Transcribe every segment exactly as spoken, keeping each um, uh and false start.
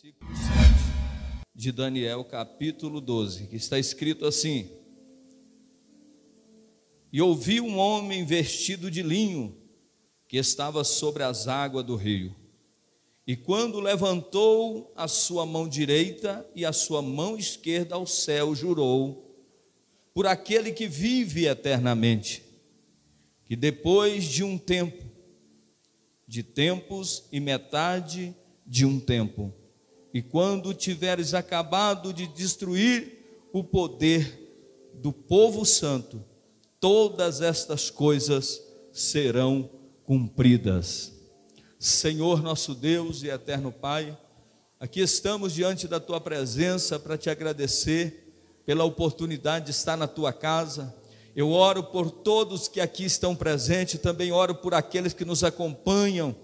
versículo sete de Daniel, capítulo doze, que está escrito assim: e ouvi um homem vestido de linho, que estava sobre as águas do rio, e quando levantou a sua mão direita e a sua mão esquerda ao céu, jurou por aquele que vive eternamente, que depois de um tempo, de tempos e metade de um tempo, e quando tiveres acabado de destruir o poder do povo santo, todas estas coisas serão cumpridas. Senhor nosso Deus e eterno Pai, aqui estamos diante da Tua presença para Te agradecer pela oportunidade de estar na Tua casa. Eu oro por todos que aqui estão presentes, também oro por aqueles que nos acompanham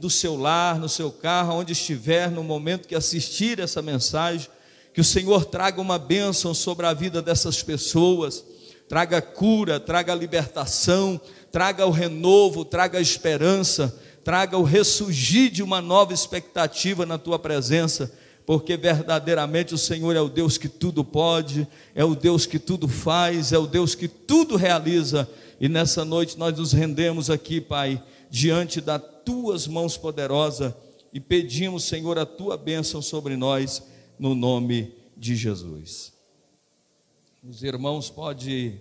do seu lar, no seu carro, onde estiver, no momento que assistir essa mensagem, que o Senhor traga uma bênção sobre a vida dessas pessoas, traga cura, traga libertação, traga o renovo, traga a esperança, traga o ressurgir de uma nova expectativa na Tua presença, porque verdadeiramente o Senhor é o Deus que tudo pode, é o Deus que tudo faz, é o Deus que tudo realiza. E nessa noite nós nos rendemos aqui, Pai, diante das Tuas mãos poderosas e pedimos, Senhor, a Tua bênção sobre nós, no nome de Jesus. Os irmãos podem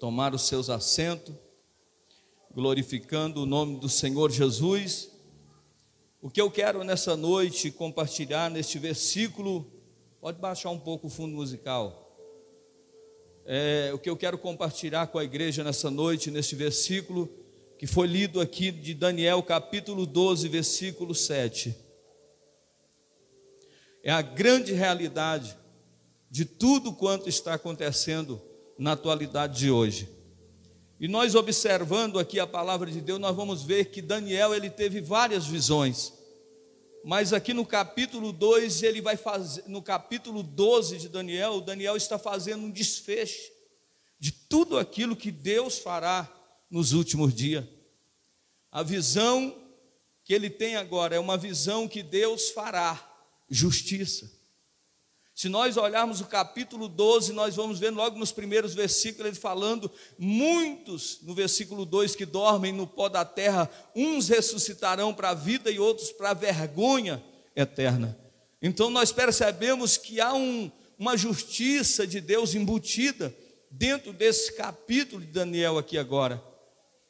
tomar os seus assentos, glorificando o nome do Senhor Jesus. O que eu quero nessa noite compartilhar neste versículo, pode baixar um pouco o fundo musical, é, o que eu quero compartilhar com a igreja nessa noite, neste versículo que foi lido aqui de Daniel capítulo doze, versículo sete, é a grande realidade de tudo quanto está acontecendo na atualidade de hoje. E nós, observando aqui a palavra de Deus, nós vamos ver que Daniel, ele teve várias visões. Mas aqui no capítulo dois, ele vai fazer, no capítulo doze de Daniel, Daniel está fazendo um desfecho de tudo aquilo que Deus fará nos últimos dias. A visão que ele tem agora é uma visão que Deus fará justiça. Se nós olharmos o capítulo doze, nós vamos ver logo nos primeiros versículos, ele falando, muitos, no versículo dois, que dormem no pó da terra, uns ressuscitarão para a vida e outros para a vergonha eterna. Então nós percebemos que há um, uma justiça de Deus embutida dentro desse capítulo de Daniel aqui agora,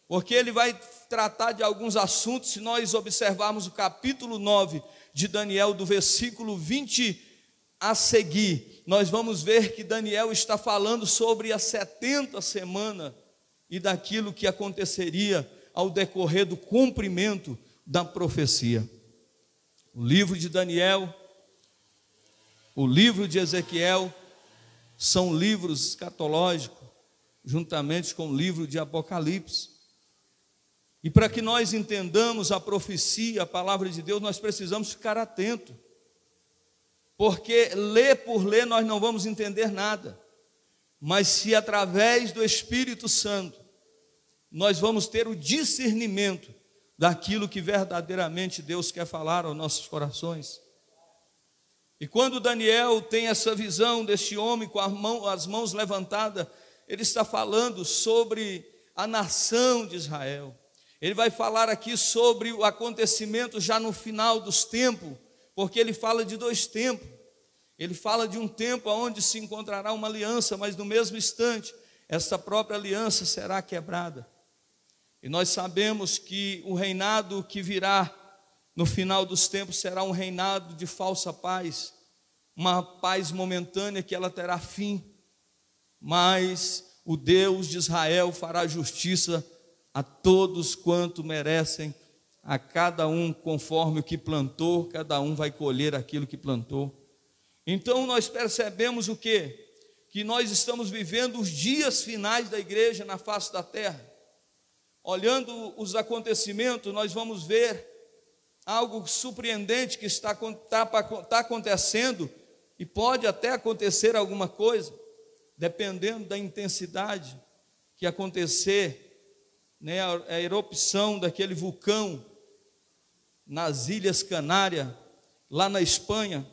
porque ele vai tratar de alguns assuntos. Se nós observarmos o capítulo nove de Daniel, do versículo vinte a seguir, nós vamos ver que Daniel está falando sobre as setenta semanas e daquilo que aconteceria ao decorrer do cumprimento da profecia. O livro de Daniel, o livro de Ezequiel, são livros escatológicos, juntamente com o livro de Apocalipse. E para que nós entendamos a profecia, a palavra de Deus, nós precisamos ficar atentos. Porque ler por ler nós não vamos entender nada, mas se através do Espírito Santo nós vamos ter o discernimento daquilo que verdadeiramente Deus quer falar aos nossos corações. E quando Daniel tem essa visão deste homem com a mão, as mãos levantadas, ele está falando sobre a nação de Israel. Ele vai falar aqui sobre o acontecimento já no final dos tempos, porque ele fala de dois tempos. Ele fala de um tempo onde se encontrará uma aliança, mas no mesmo instante, essa própria aliança será quebrada. E nós sabemos que o reinado que virá no final dos tempos será um reinado de falsa paz, uma paz momentânea que ela terá fim, mas o Deus de Israel fará justiça a todos quanto merecem. A cada um conforme o que plantou, cada um vai colher aquilo que plantou. Então nós percebemos o quê? Que nós estamos vivendo os dias finais da igreja na face da terra. Olhando os acontecimentos, nós vamos ver algo surpreendente que está, está, está acontecendo, e pode até acontecer alguma coisa, dependendo da intensidade que acontecer, né, a erupção daquele vulcão nas Ilhas Canárias, lá na Espanha,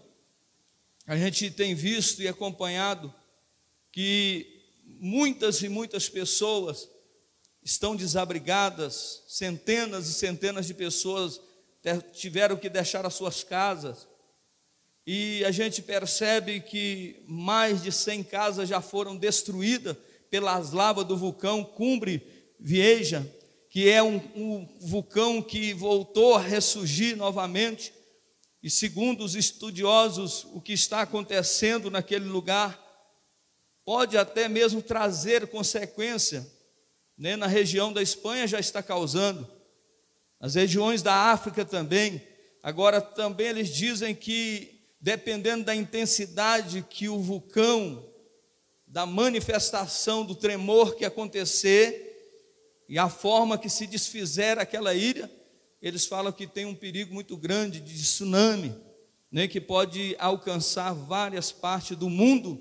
a gente tem visto e acompanhado que muitas e muitas pessoas estão desabrigadas, centenas e centenas de pessoas tiveram que deixar as suas casas, e a gente percebe que mais de cem casas já foram destruídas pelas lavas do vulcão Cumbre Vieja, que é um, um vulcão que voltou a ressurgir novamente, e segundo os estudiosos, o que está acontecendo naquele lugar pode até mesmo trazer consequência, né? Na região da Espanha já está causando, as regiões da África também. Agora também eles dizem que, dependendo da intensidade que o vulcão, da manifestação do tremor que acontecer e a forma que se desfizer aquela ilha, eles falam que tem um perigo muito grande de tsunami, né, que pode alcançar várias partes do mundo,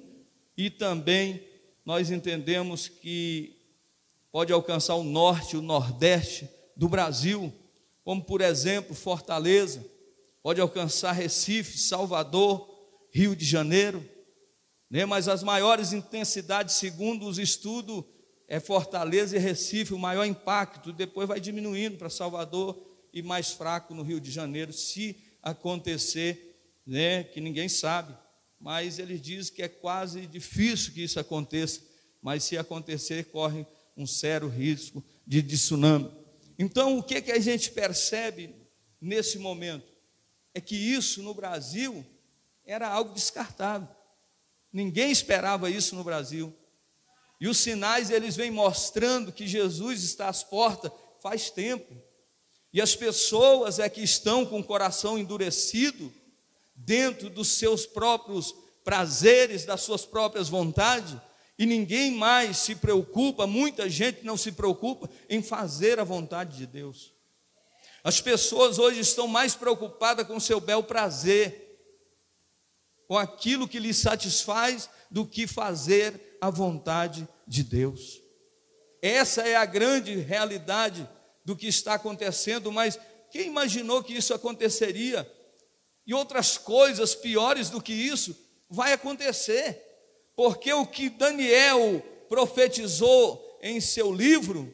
e também nós entendemos que pode alcançar o norte, o nordeste do Brasil, como por exemplo Fortaleza, pode alcançar Recife, Salvador, Rio de Janeiro, né? Mas as maiores intensidades, segundo os estudos, é Fortaleza e Recife, o maior impacto, depois vai diminuindo para Salvador e mais fraco no Rio de Janeiro, se acontecer, né? Que ninguém sabe, mas eles dizem que é quase difícil que isso aconteça, mas se acontecer, corre um sério risco de, de tsunami. Então, o que, que a gente percebe nesse momento? É que isso no Brasil era algo descartável. Ninguém esperava isso no Brasil. E os sinais, eles vêm mostrando que Jesus está às portas faz tempo. E as pessoas é que estão com o coração endurecido dentro dos seus próprios prazeres, das suas próprias vontades, e ninguém mais se preocupa, muita gente não se preocupa em fazer a vontade de Deus. As pessoas hoje estão mais preocupadas com o seu bel prazer, com aquilo que lhes satisfaz, do que fazer a vontade de Deus. Essa é a grande realidade do que está acontecendo, mas quem imaginou que isso aconteceria? E outras coisas piores do que isso vai acontecer, porque o que Daniel profetizou em seu livro,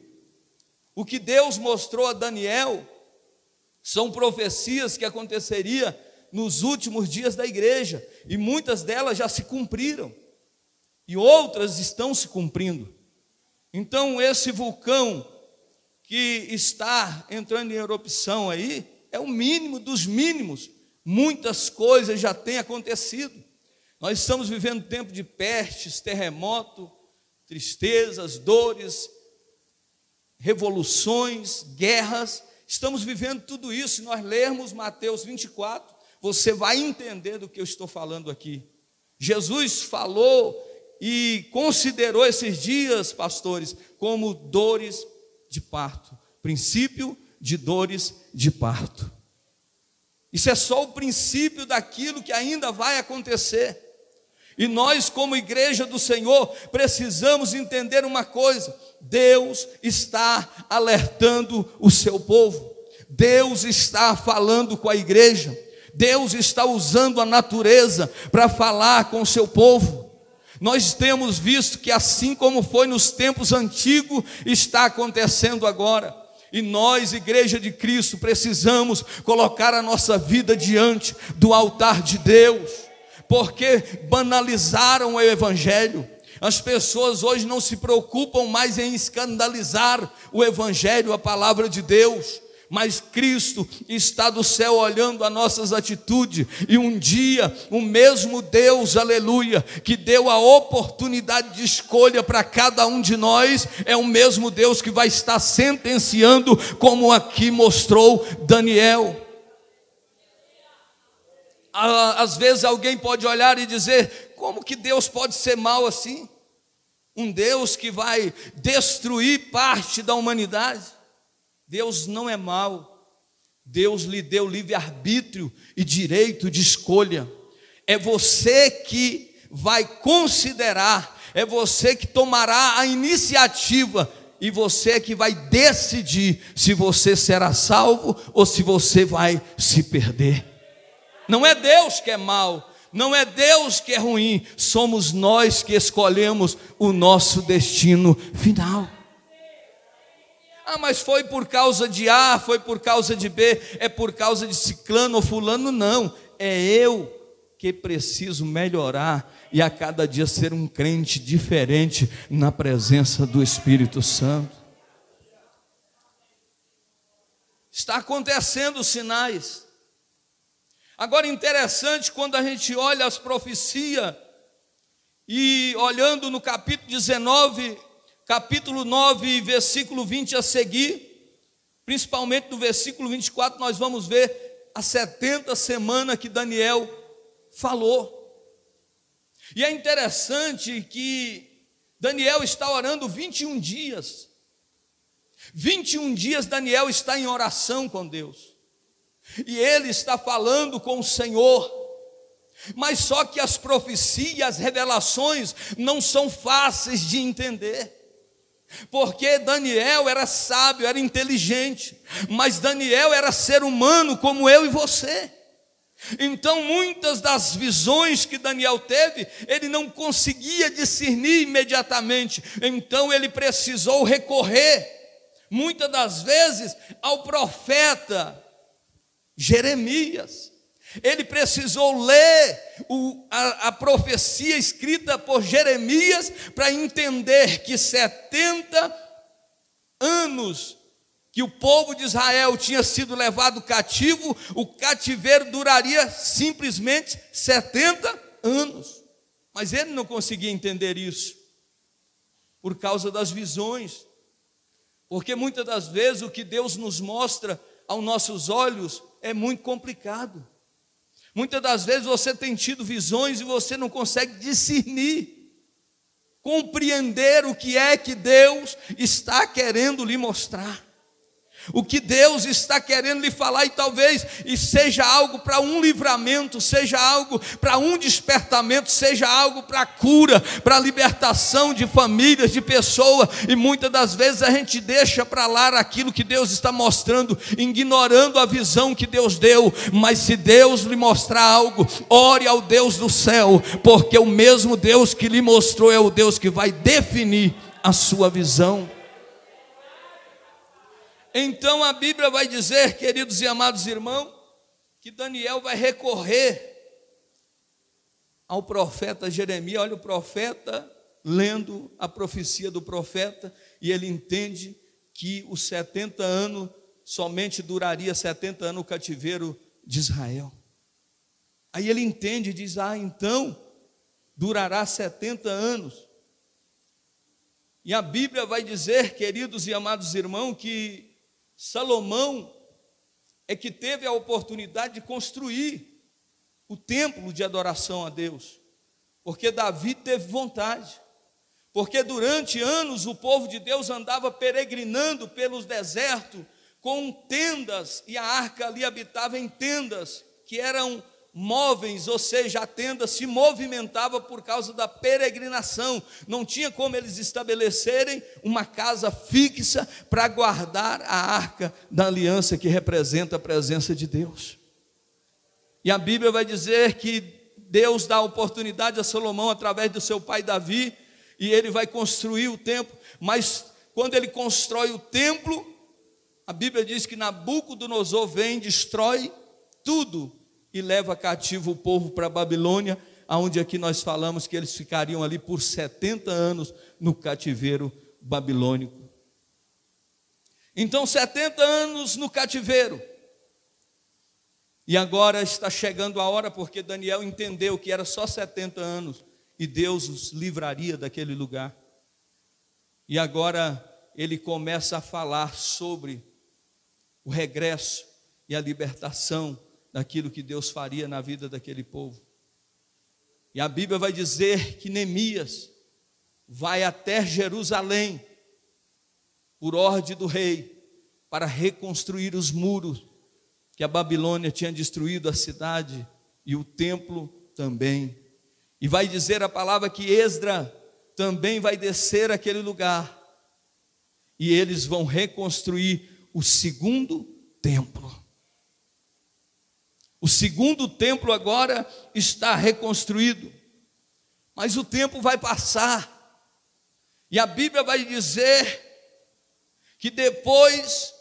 o que Deus mostrou a Daniel, são profecias que aconteceria nos últimos dias da igreja, e muitas delas já se cumpriram, e outras estão se cumprindo. Então esse vulcão que está entrando em erupção aí, é o mínimo dos mínimos, muitas coisas já têm acontecido. Nós estamos vivendo tempo de pestes, terremoto, tristezas, dores, revoluções, guerras. Estamos vivendo tudo isso. Se nós lermos Mateus vinte e quatro, você vai entender do que eu estou falando aqui. Jesus falou e considerou esses dias, pastores, como dores de parto. Princípio de dores de parto. Isso é só o princípio daquilo que ainda vai acontecer. E nós, como igreja do Senhor, precisamos entender uma coisa: Deus está alertando o seu povo, Deus está falando com a igreja, Deus está usando a natureza para falar com o seu povo. Nós temos visto que, assim como foi nos tempos antigos, está acontecendo agora. E nós, igreja de Cristo, precisamos colocar a nossa vida diante do altar de Deus, porque banalizaram o evangelho. As pessoas hoje não se preocupam mais em escandalizar o evangelho, a palavra de Deus, mas Cristo está do céu olhando as nossas atitudes, e um dia o mesmo Deus, aleluia, que deu a oportunidade de escolha para cada um de nós, é o mesmo Deus que vai estar sentenciando, como aqui mostrou Daniel. Às vezes alguém pode olhar e dizer: como que Deus pode ser mau assim? Um Deus que vai destruir parte da humanidade. Deus não é mau, Deus lhe deu livre-arbítrio e direito de escolha. É você que vai considerar, é você que tomará a iniciativa, e você que vai decidir se você será salvo ou se você vai se perder. Não é Deus que é mau, não é Deus que é ruim, somos nós que escolhemos o nosso destino final. Ah, mas foi por causa de A, foi por causa de B, é por causa de ciclano ou fulano, não. É eu que preciso melhorar e a cada dia ser um crente diferente na presença do Espírito Santo. Está acontecendo os sinais. Agora, interessante quando a gente olha as profecias, e olhando no capítulo dezenove, capítulo nove, versículo vinte a seguir, principalmente no versículo vinte e quatro, nós vamos ver as setenta semanas que Daniel falou. E é interessante que Daniel está orando vinte e um dias. vinte e um dias Daniel está em oração com Deus. E ele está falando com o Senhor. Mas só que as profecias, as revelações não são fáceis de entender. Porque Daniel era sábio, era inteligente, mas Daniel era ser humano como eu e você. Então muitas das visões que Daniel teve, ele não conseguia discernir imediatamente. Então ele precisou recorrer muitas das vezes ao profeta Jeremias. Ele precisou ler o, a, a profecia escrita por Jeremias para entender que setenta anos que o povo de Israel tinha sido levado cativo, o cativeiro duraria simplesmente setenta anos. Mas ele não conseguia entender isso por causa das visões. Porque muitas das vezes o que Deus nos mostra aos nossos olhos é muito complicado. Muitas das vezes você tem tido visões e você não consegue discernir, compreender o que é que Deus está querendo lhe mostrar, o que Deus está querendo lhe falar, e talvez e seja algo para um livramento, seja algo para um despertamento, seja algo para cura, para libertação de famílias, de pessoas, e muitas das vezes a gente deixa para lá aquilo que Deus está mostrando, ignorando a visão que Deus deu. Mas se Deus lhe mostrar algo, ore ao Deus do céu, porque o mesmo Deus que lhe mostrou é o Deus que vai definir a sua visão. Então a Bíblia vai dizer, queridos e amados irmãos, que Daniel vai recorrer ao profeta Jeremias. Olha o profeta lendo a profecia do profeta, e ele entende que os setenta anos, somente duraria setenta anos o cativeiro de Israel. Aí ele entende e diz, ah, então durará setenta anos. E a Bíblia vai dizer, queridos e amados irmãos, que Salomão é que teve a oportunidade de construir o templo de adoração a Deus, porque Davi teve vontade, porque durante anos o povo de Deus andava peregrinando pelos desertos com tendas, e a arca ali habitava em tendas que eram móveis, ou seja, a tenda se movimentava por causa da peregrinação. Não tinha como eles estabelecerem uma casa fixa para guardar a arca da aliança, que representa a presença de Deus. E a Bíblia vai dizer que Deus dá oportunidade a Salomão através do seu pai Davi, e ele vai construir o templo. Mas quando ele constrói o templo, a Bíblia diz que Nabucodonosor vem, destrói tudo e leva cativo o povo para a Babilônia, aonde aqui nós falamos que eles ficariam ali por setenta anos no cativeiro babilônico. Então setenta anos no cativeiro. E agora está chegando a hora, porque Daniel entendeu que era só setenta anos e Deus os livraria daquele lugar. E agora ele começa a falar sobre o regresso e a libertação daquilo que Deus faria na vida daquele povo. E a Bíblia vai dizer que Neemias vai até Jerusalém, por ordem do rei, para reconstruir os muros que a Babilônia tinha destruído, a cidade e o templo também. E vai dizer a palavra que Esdras também vai descer aquele lugar, e eles vão reconstruir o segundo templo. O segundo templo agora está reconstruído. Mas o tempo vai passar. E a Bíblia vai dizer que depois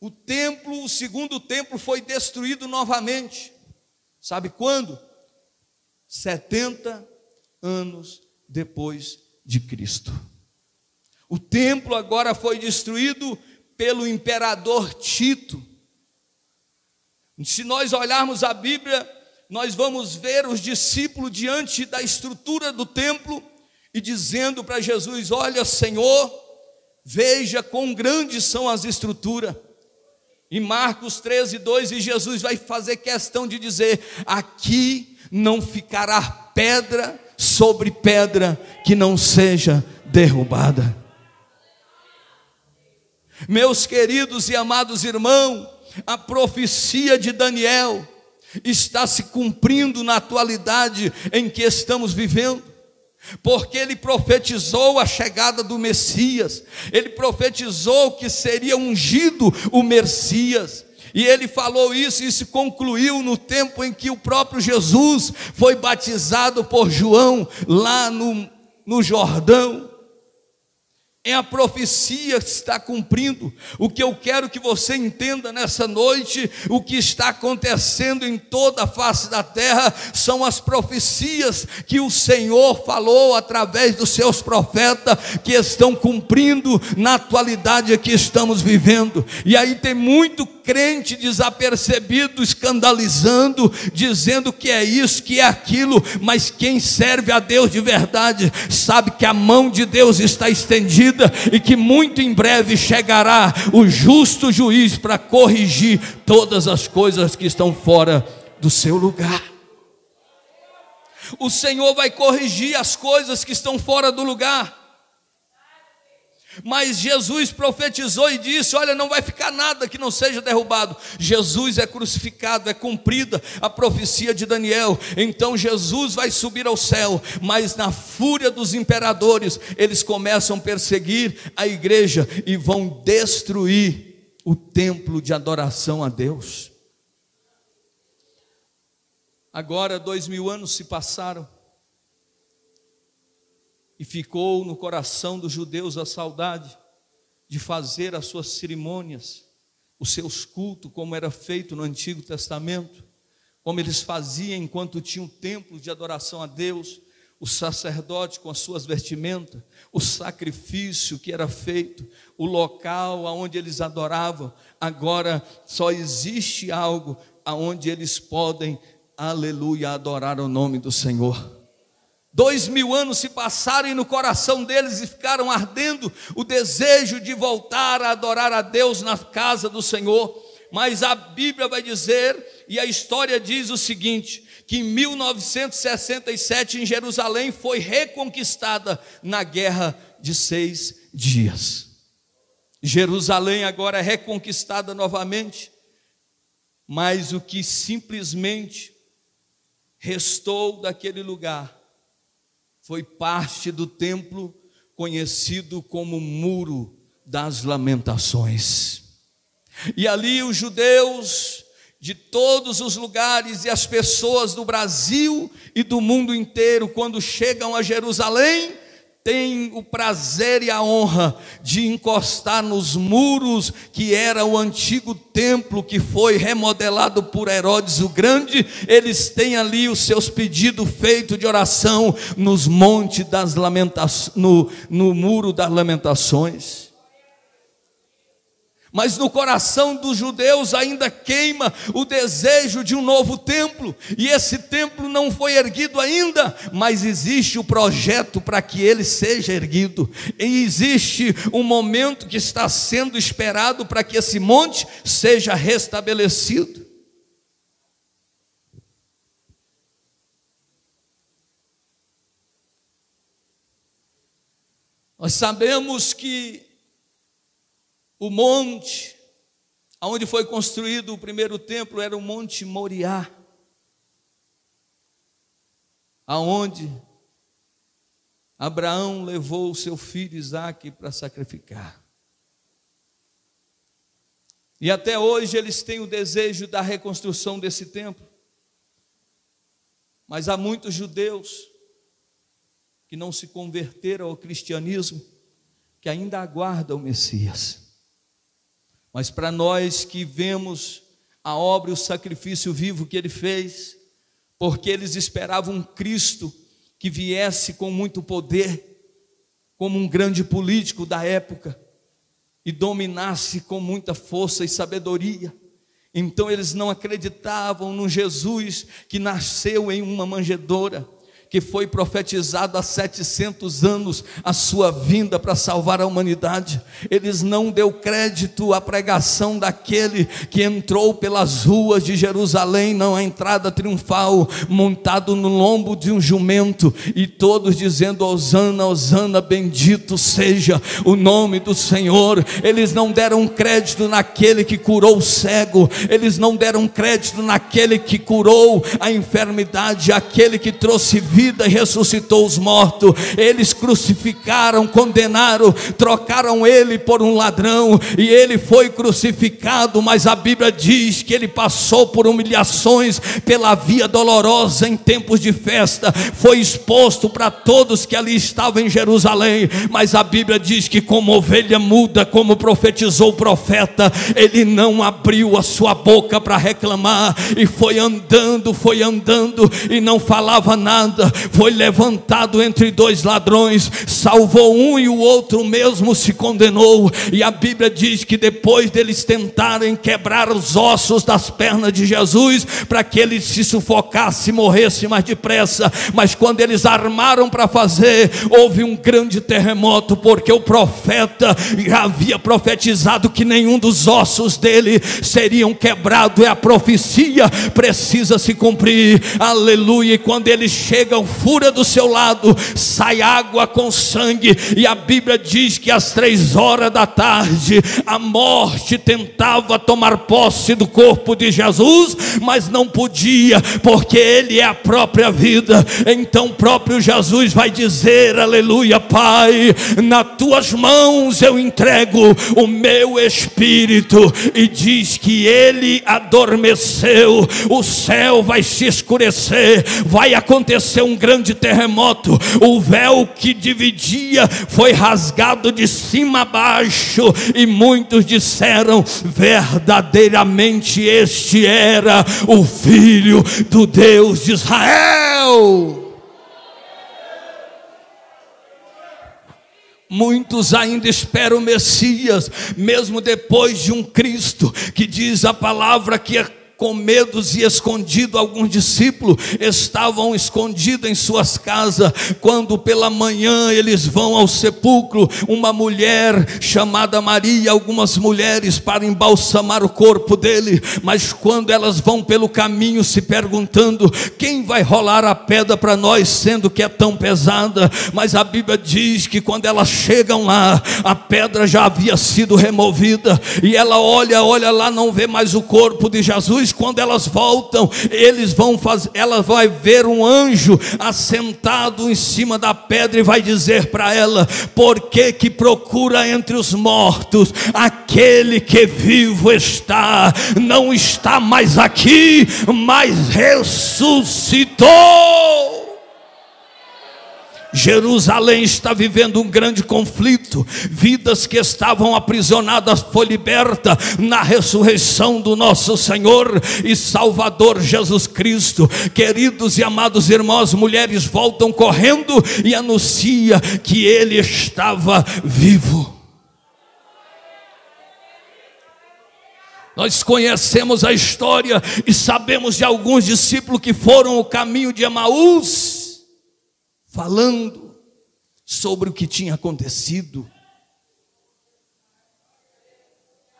o templo, o segundo templo foi destruído novamente. Sabe quando? setenta anos depois de Cristo. O templo agora foi destruído pelo imperador Tito. Se nós olharmos a Bíblia, nós vamos ver os discípulos diante da estrutura do templo e dizendo para Jesus: olha, Senhor, veja quão grandes são as estruturas. Em Marcos treze, dois, e Jesus vai fazer questão de dizer: aqui não ficará pedra sobre pedra que não seja derrubada. Meus queridos e amados irmãos, a profecia de Daniel está se cumprindo na atualidade em que estamos vivendo. Porque ele profetizou a chegada do Messias, ele profetizou que seria ungido o Messias, e ele falou isso e se concluiu no tempo em que o próprio Jesus foi batizado por João lá no, no Jordão. É a profecia que está cumprindo. O que eu quero que você entenda nessa noite, o que está acontecendo em toda a face da terra, são as profecias que o Senhor falou através dos seus profetas, que estão cumprindo na atualidade que estamos vivendo. E aí tem muito crente desapercebido, escandalizando, dizendo que é isso, que é aquilo, mas quem serve a Deus de verdade sabe que a mão de Deus está estendida e que muito em breve chegará o justo juiz para corrigir todas as coisas que estão fora do seu lugar. O Senhor vai corrigir as coisas que estão fora do lugar. Mas Jesus profetizou e disse: olha, não vai ficar nada que não seja derrubado. Jesus é crucificado, é cumprida a profecia de Daniel. Então Jesus vai subir ao céu, mas na fúria dos imperadores, eles começam a perseguir a igreja e vão destruir o templo de adoração a Deus. Agora dois mil anos se passaram, e ficou no coração dos judeus a saudade de fazer as suas cerimônias, os seus cultos, como era feito no Antigo Testamento, como eles faziam enquanto tinham um templo de adoração a Deus, o sacerdote com as suas vestimentas, o sacrifício que era feito, o local aonde eles adoravam. Agora só existe algo aonde eles podem, aleluia, adorar o nome do Senhor. Dois mil anos se passaram e no coração deles ficaram ardendo o desejo de voltar a adorar a Deus na casa do Senhor. Mas a Bíblia vai dizer, e a história diz o seguinte, que em mil novecentos e sessenta e sete em Jerusalém foi reconquistada na guerra de seis dias. Jerusalém agora é reconquistada novamente, mas o que simplesmente restou daquele lugar foi parte do templo conhecido como Muro das Lamentações. E ali os judeus de todos os lugares e as pessoas do Brasil e do mundo inteiro, quando chegam a Jerusalém, têm o prazer e a honra de encostar nos muros que era o antigo templo que foi remodelado por Herodes o Grande. Eles têm ali os seus pedidos feitos de oração nos montes das lamentações, no, no muro das lamentações. Mas no coração dos judeus ainda queima o desejo de um novo templo, e esse templo não foi erguido ainda, mas existe o projeto para que ele seja erguido, e existe um momento que está sendo esperado para que esse monte seja restabelecido. Nós sabemos que o monte onde foi construído o primeiro templo era o Monte Moriá, aonde Abraão levou o seu filho Isaque para sacrificar. E até hoje eles têm o desejo da reconstrução desse templo. Mas há muitos judeus que não se converteram ao cristianismo, que ainda aguardam o Messias. Mas para nós que vemos a obra e o sacrifício vivo que ele fez, porque eles esperavam um Cristo que viesse com muito poder, como um grande político da época, e dominasse com muita força e sabedoria. Então eles não acreditavam no Jesus que nasceu em uma manjedoura, que foi profetizado há setecentos anos, a sua vinda para salvar a humanidade. Eles não deu crédito à pregação daquele que entrou pelas ruas de Jerusalém, não a entrada triunfal, montado no lombo de um jumento, e todos dizendo: Hosana, Hosana, bendito seja o nome do Senhor. Eles não deram crédito naquele que curou o cego, eles não deram crédito naquele que curou a enfermidade, aquele que trouxe vida Vida e ressuscitou os mortos. Eles crucificaram, condenaram, trocaram ele por um ladrão, e ele foi crucificado, mas a Bíblia diz que ele passou por humilhações pela via dolorosa em tempos de festa, foi exposto para todos que ali estavam em Jerusalém, mas a Bíblia diz que como ovelha muda, como profetizou o profeta, ele não abriu a sua boca para reclamar, e foi andando, foi andando, e não falava nada. Foi levantado entre dois ladrões, salvou um, e o outro mesmo se condenou. E a Bíblia diz que depois deles tentarem quebrar os ossos das pernas de Jesus, para que ele se sufocasse e morresse mais depressa, mas quando eles armaram para fazer, houve um grande terremoto, porque o profeta já havia profetizado que nenhum dos ossos dele seriam quebrados, e a profecia precisa se cumprir, aleluia. E quando eles chegam, fura do seu lado, sai água com sangue, e a Bíblia diz que às três horas da tarde, a morte tentava tomar posse do corpo de Jesus, mas não podia, porque ele é a própria vida. Então o próprio Jesus vai dizer, aleluia: Pai, nas tuas mãos eu entrego o meu espírito, e diz que ele adormeceu, o céu vai se escurecer, vai acontecer Aconteceu um grande terremoto, o véu que dividia foi rasgado de cima a baixo, e muitos disseram: verdadeiramente este era o Filho do Deus de Israel. Muitos ainda esperam o Messias, mesmo depois de um Cristo que diz a palavra que é com medos e escondido. Alguns discípulos estavam escondidos em suas casas, quando pela manhã eles vão ao sepulcro, uma mulher chamada Maria, algumas mulheres, para embalsamar o corpo dele, mas quando elas vão pelo caminho se perguntando: quem vai rolar a pedra para nós, sendo que é tão pesada? Mas a Bíblia diz que quando elas chegam lá, a pedra já havia sido removida, e ela olha, olha lá, não vê mais o corpo de Jesus. Quando elas voltam, eles vão fazer, ela vai ver um anjo assentado em cima da pedra, e vai dizer para ela: por que que procura entre os mortos aquele que vivo está? Não está mais aqui, mas ressuscitou. Jerusalém está vivendo um grande conflito, vidas que estavam aprisionadas foi liberta na ressurreição do nosso Senhor e Salvador Jesus Cristo. Queridos e amados irmãos, mulheres voltam correndo e anuncia que ele estava vivo. Nós conhecemos a história e sabemos de alguns discípulos que foram o caminho de Emaús, falando sobre o que tinha acontecido.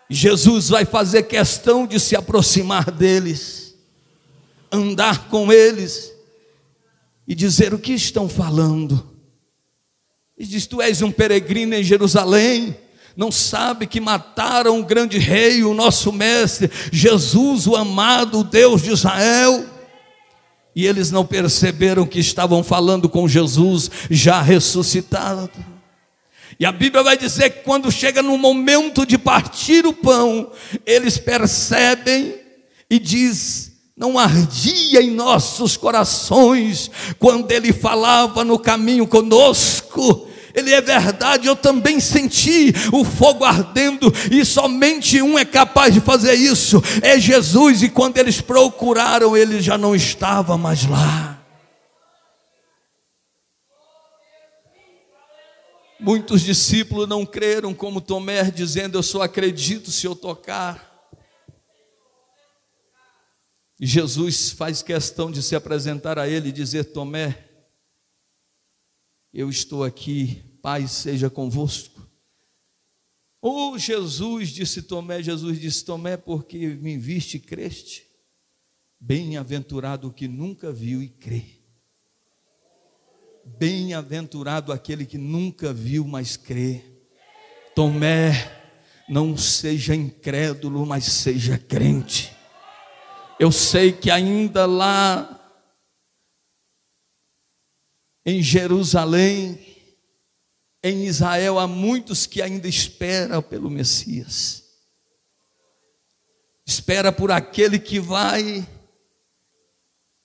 Jesus vai fazer questão de se aproximar deles, andar com eles e dizer: o que estão falando? E diz: tu és um peregrino em Jerusalém, não sabe que mataram o grande rei, o nosso mestre, Jesus, o amado Deus de Israel? E eles não perceberam que estavam falando com Jesus já ressuscitado. E a Bíblia vai dizer que quando chega no momento de partir o pão, eles percebem e diz: não ardia em nossos corações quando ele falava no caminho conosco? Ele é verdade, eu também senti o fogo ardendo, e somente um é capaz de fazer isso, é Jesus. E quando eles procuraram, ele já não estava mais lá. Muitos discípulos não creram, como Tomé, dizendo: eu só acredito se eu tocar. E Jesus faz questão de se apresentar a ele e dizer: Tomé, eu estou aqui, paz seja convosco. Oh, Jesus, disse Tomé, Jesus disse: Tomé, porque me viste e creste? Bem-aventurado o que nunca viu e crê. Bem-aventurado aquele que nunca viu, mas crê. Tomé, não seja incrédulo, mas seja crente. Eu sei que ainda lá em Jerusalém, em Israel, há muitos que ainda esperam pelo Messias. Espera por aquele que vai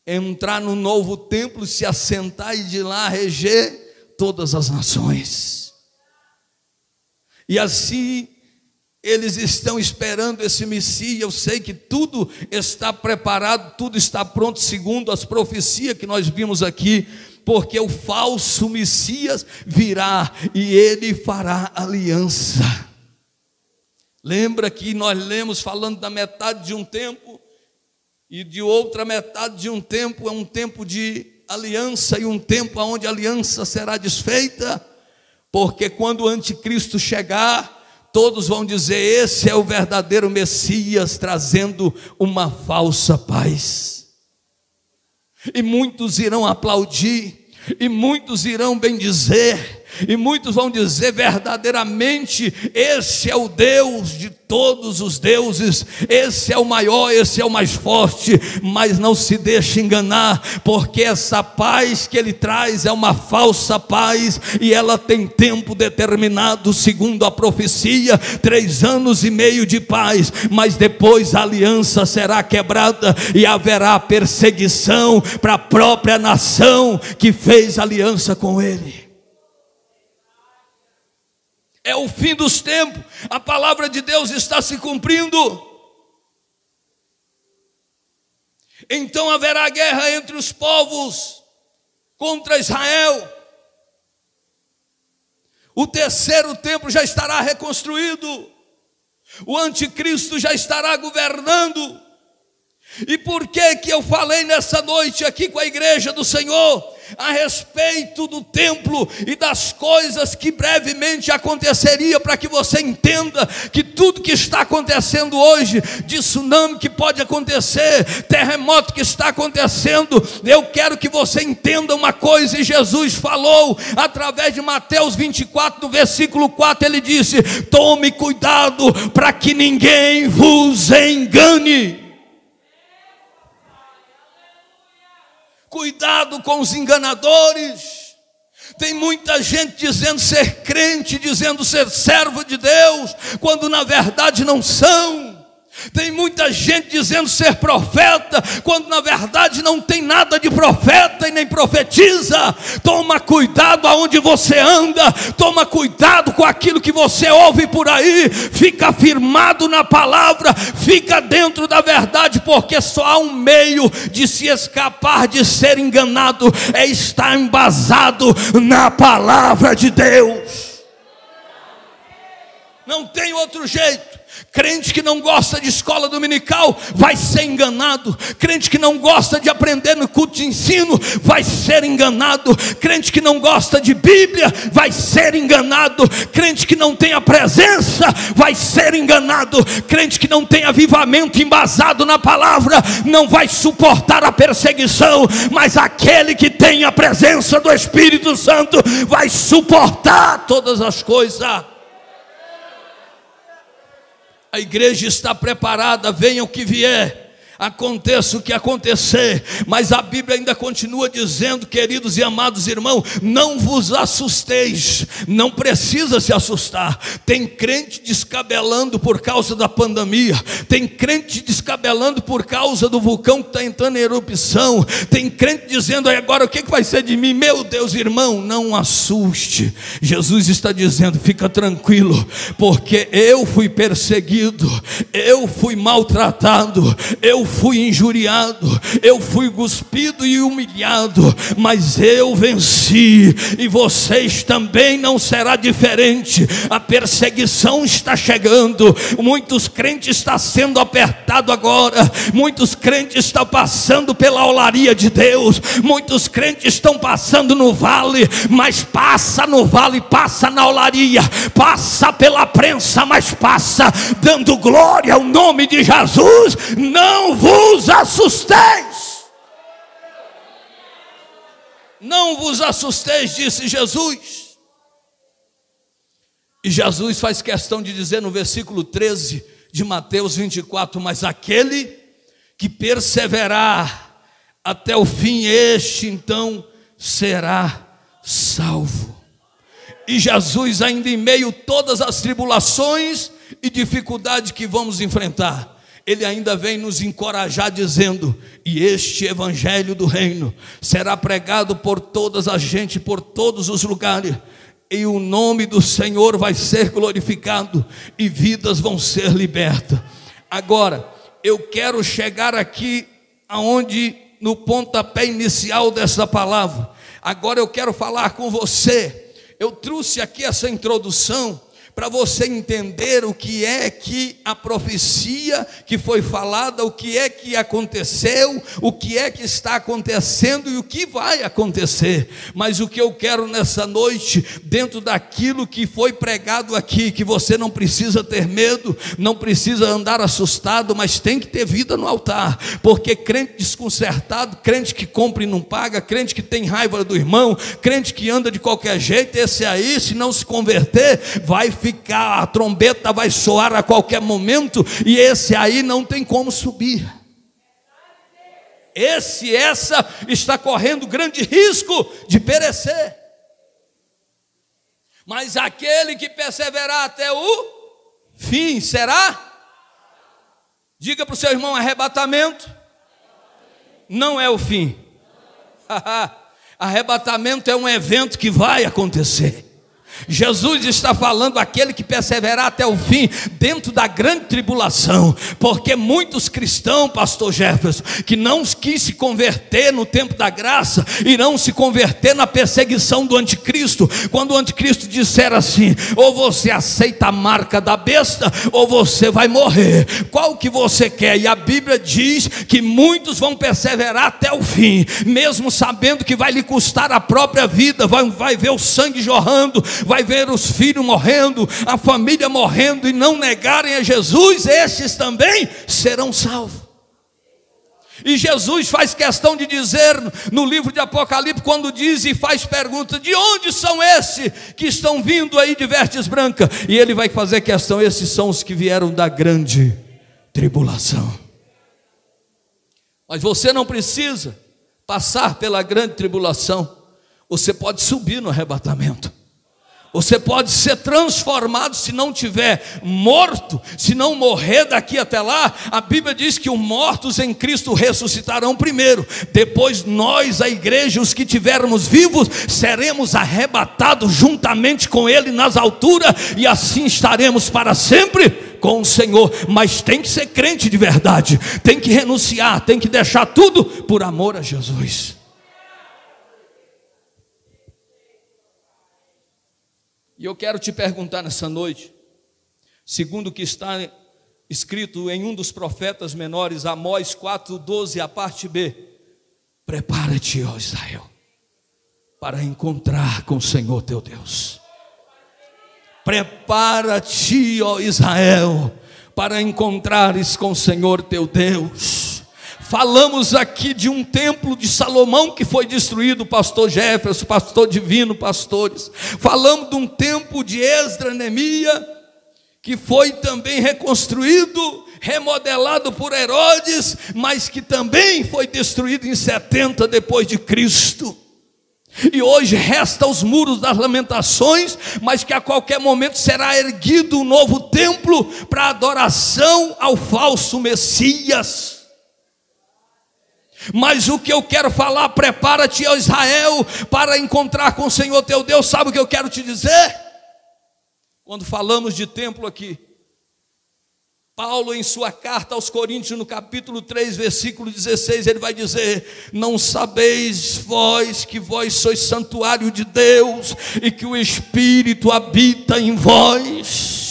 entrar no novo templo, se assentar e de lá reger todas as nações. E assim eles estão esperando esse Messias. Eu sei que tudo está preparado, tudo está pronto, segundo as profecias que nós vimos aqui, porque o falso Messias virá e ele fará aliança. Lembra que nós lemos falando da metade de um tempo e de outra metade de um tempo, é um tempo de aliança e um tempo onde a aliança será desfeita, porque quando o anticristo chegar, todos vão dizer: esse é o verdadeiro Messias, trazendo uma falsa paz. E muitos irão aplaudir, e muitos irão bendizer, e muitos vão dizer: verdadeiramente esse é o Deus de todos os deuses, esse é o maior, esse é o mais forte. Mas não se deixe enganar, porque essa paz que ele traz é uma falsa paz, e ela tem tempo determinado, segundo a profecia, três anos e meio de paz, mas depois a aliança será quebrada, e haverá perseguição para a própria nação que fez aliança com ele. É o fim dos tempos, a palavra de Deus está se cumprindo. Então haverá guerra entre os povos contra Israel. O terceiro templo já estará reconstruído, o anticristo já estará governando. E por que que eu falei nessa noite aqui com a igreja do Senhor a respeito do templo e das coisas que brevemente aconteceria, para que você entenda que tudo que está acontecendo hoje, de tsunami que pode acontecer, terremoto que está acontecendo, eu quero que você entenda uma coisa. E Jesus falou através de Mateus vinte e quatro, no versículo quatro, ele disse: tome cuidado para que ninguém vos engane. Cuidado com os enganadores. Tem muita gente dizendo ser crente, dizendo ser servo de Deus, quando na verdade não são. Tem muita gente dizendo ser profeta, quando na verdade não tem nada de profeta e nem profetiza. Toma cuidado aonde você anda, toma cuidado com aquilo que você ouve por aí. Fica firmado na palavra, fica dentro da verdade, porque só há um meio de se escapar de ser enganado: é estar embasado na palavra de Deus. Não tem outro jeito. Crente que não gosta de escola dominical vai ser enganado. Crente que não gosta de aprender no culto de ensino vai ser enganado. Crente que não gosta de Bíblia vai ser enganado. Crente que não tem a presença vai ser enganado. Crente que não tem avivamento embasado na palavra não vai suportar a perseguição, mas aquele que tem a presença do Espírito Santo vai suportar todas as coisas. A igreja está preparada, venha o que vier. aconteça o que acontecer, mas a Bíblia ainda continua dizendo, queridos e amados irmãos, não vos assusteis. Não precisa se assustar. Tem crente descabelando por causa da pandemia, tem crente descabelando por causa do vulcão que está entrando em erupção, tem crente dizendo, agora o que vai ser de mim? Meu Deus, irmão, não assuste. Jesus está dizendo, fica tranquilo, porque eu fui perseguido, eu fui maltratado, eu fui injuriado, eu fui cuspido e humilhado, mas eu venci, e vocês também não será diferente. A perseguição está chegando, muitos crentes estão sendo apertados agora, muitos crentes estão passando pela olaria de Deus, muitos crentes estão passando no vale, mas passa no vale, passa na olaria, passa pela prensa, mas passa dando glória ao nome de Jesus. Não vos assusteis, não vos assusteis, disse Jesus. E Jesus faz questão de dizer no versículo treze de Mateus vinte e quatro, mas aquele que perseverar até o fim, este então será salvo. E Jesus, ainda em meio a todas as tribulações e dificuldades que vamos enfrentar, ele ainda vem nos encorajar dizendo, e este evangelho do reino será pregado por todas as gentes, por todos os lugares, e o nome do Senhor vai ser glorificado, e vidas vão ser libertas. Agora, eu quero chegar aqui, aonde, no pontapé inicial dessa palavra, agora eu quero falar com você. Eu trouxe aqui essa introdução para você entender o que é que a profecia que foi falada, o que é que aconteceu, o que é que está acontecendo e o que vai acontecer. Mas o que eu quero nessa noite, dentro daquilo que foi pregado aqui, que você não precisa ter medo, não precisa andar assustado, mas tem que ter vida no altar, porque crente desconcertado, crente que compra e não paga, crente que tem raiva do irmão, crente que anda de qualquer jeito, esse aí, se não se converter, vai ficar ficar, a trombeta vai soar a qualquer momento, e esse aí não tem como subir. Esse, essa está correndo grande risco de perecer. Mas aquele que perseverar até o fim será. Diga para o seu irmão, arrebatamento não é o fim. Arrebatamento é um evento que vai acontecer. Jesus está falando, aquele que perseverar até o fim, dentro da grande tribulação, porque muitos cristãos, pastor Jefferson, que não quis se converter no tempo da graça, irão se converter na perseguição do anticristo, quando o anticristo disser assim, ou você aceita a marca da besta, ou você vai morrer, qual que você quer? E a Bíblia diz que muitos vão perseverar até o fim, mesmo sabendo que vai lhe custar a própria vida, vai, vai ver o sangue jorrando, vai ver os filhos morrendo, a família morrendo, e não negarem a Jesus, estes também serão salvos. E Jesus faz questão de dizer no livro de Apocalipse, quando diz e faz pergunta, de onde são esses que estão vindo aí de vestes brancas? E ele vai fazer questão, esses são os que vieram da grande tribulação. Mas você não precisa passar pela grande tribulação, você pode subir no arrebatamento. Você pode ser transformado se não tiver morto, se não morrer daqui até lá. A Bíblia diz que os mortos em Cristo ressuscitarão primeiro, depois nós, a igreja, os que tivermos vivos, seremos arrebatados juntamente com ele nas alturas, e assim estaremos para sempre com o Senhor. Mas tem que ser crente de verdade, tem que renunciar, tem que deixar tudo por amor a Jesus. E eu quero te perguntar nessa noite, segundo o que está escrito em um dos profetas menores, Amós quatro, doze, a parte B, prepara-te, ó Israel, para encontrar com o Senhor teu Deus. Prepara-te, ó Israel, para encontrares com o Senhor teu Deus. Falamos aqui de um templo de Salomão que foi destruído, pastor Jefferson, pastor divino, pastores. Falamos de um templo de Esdras, Neemias, que foi também reconstruído, remodelado por Herodes, mas que também foi destruído em setenta depois de Cristo. E hoje resta os muros das lamentações, mas que a qualquer momento será erguido um novo templo para adoração ao falso Messias. Mas o que eu quero falar, prepara-te, ó Israel, para encontrar com o Senhor teu Deus. Sabe o que eu quero te dizer? Quando falamos de templo aqui, Paulo em sua carta aos Coríntios, no capítulo três, versículo dezesseis, ele vai dizer: não sabeis vós que vós sois santuário de Deus e que o Espírito habita em vós?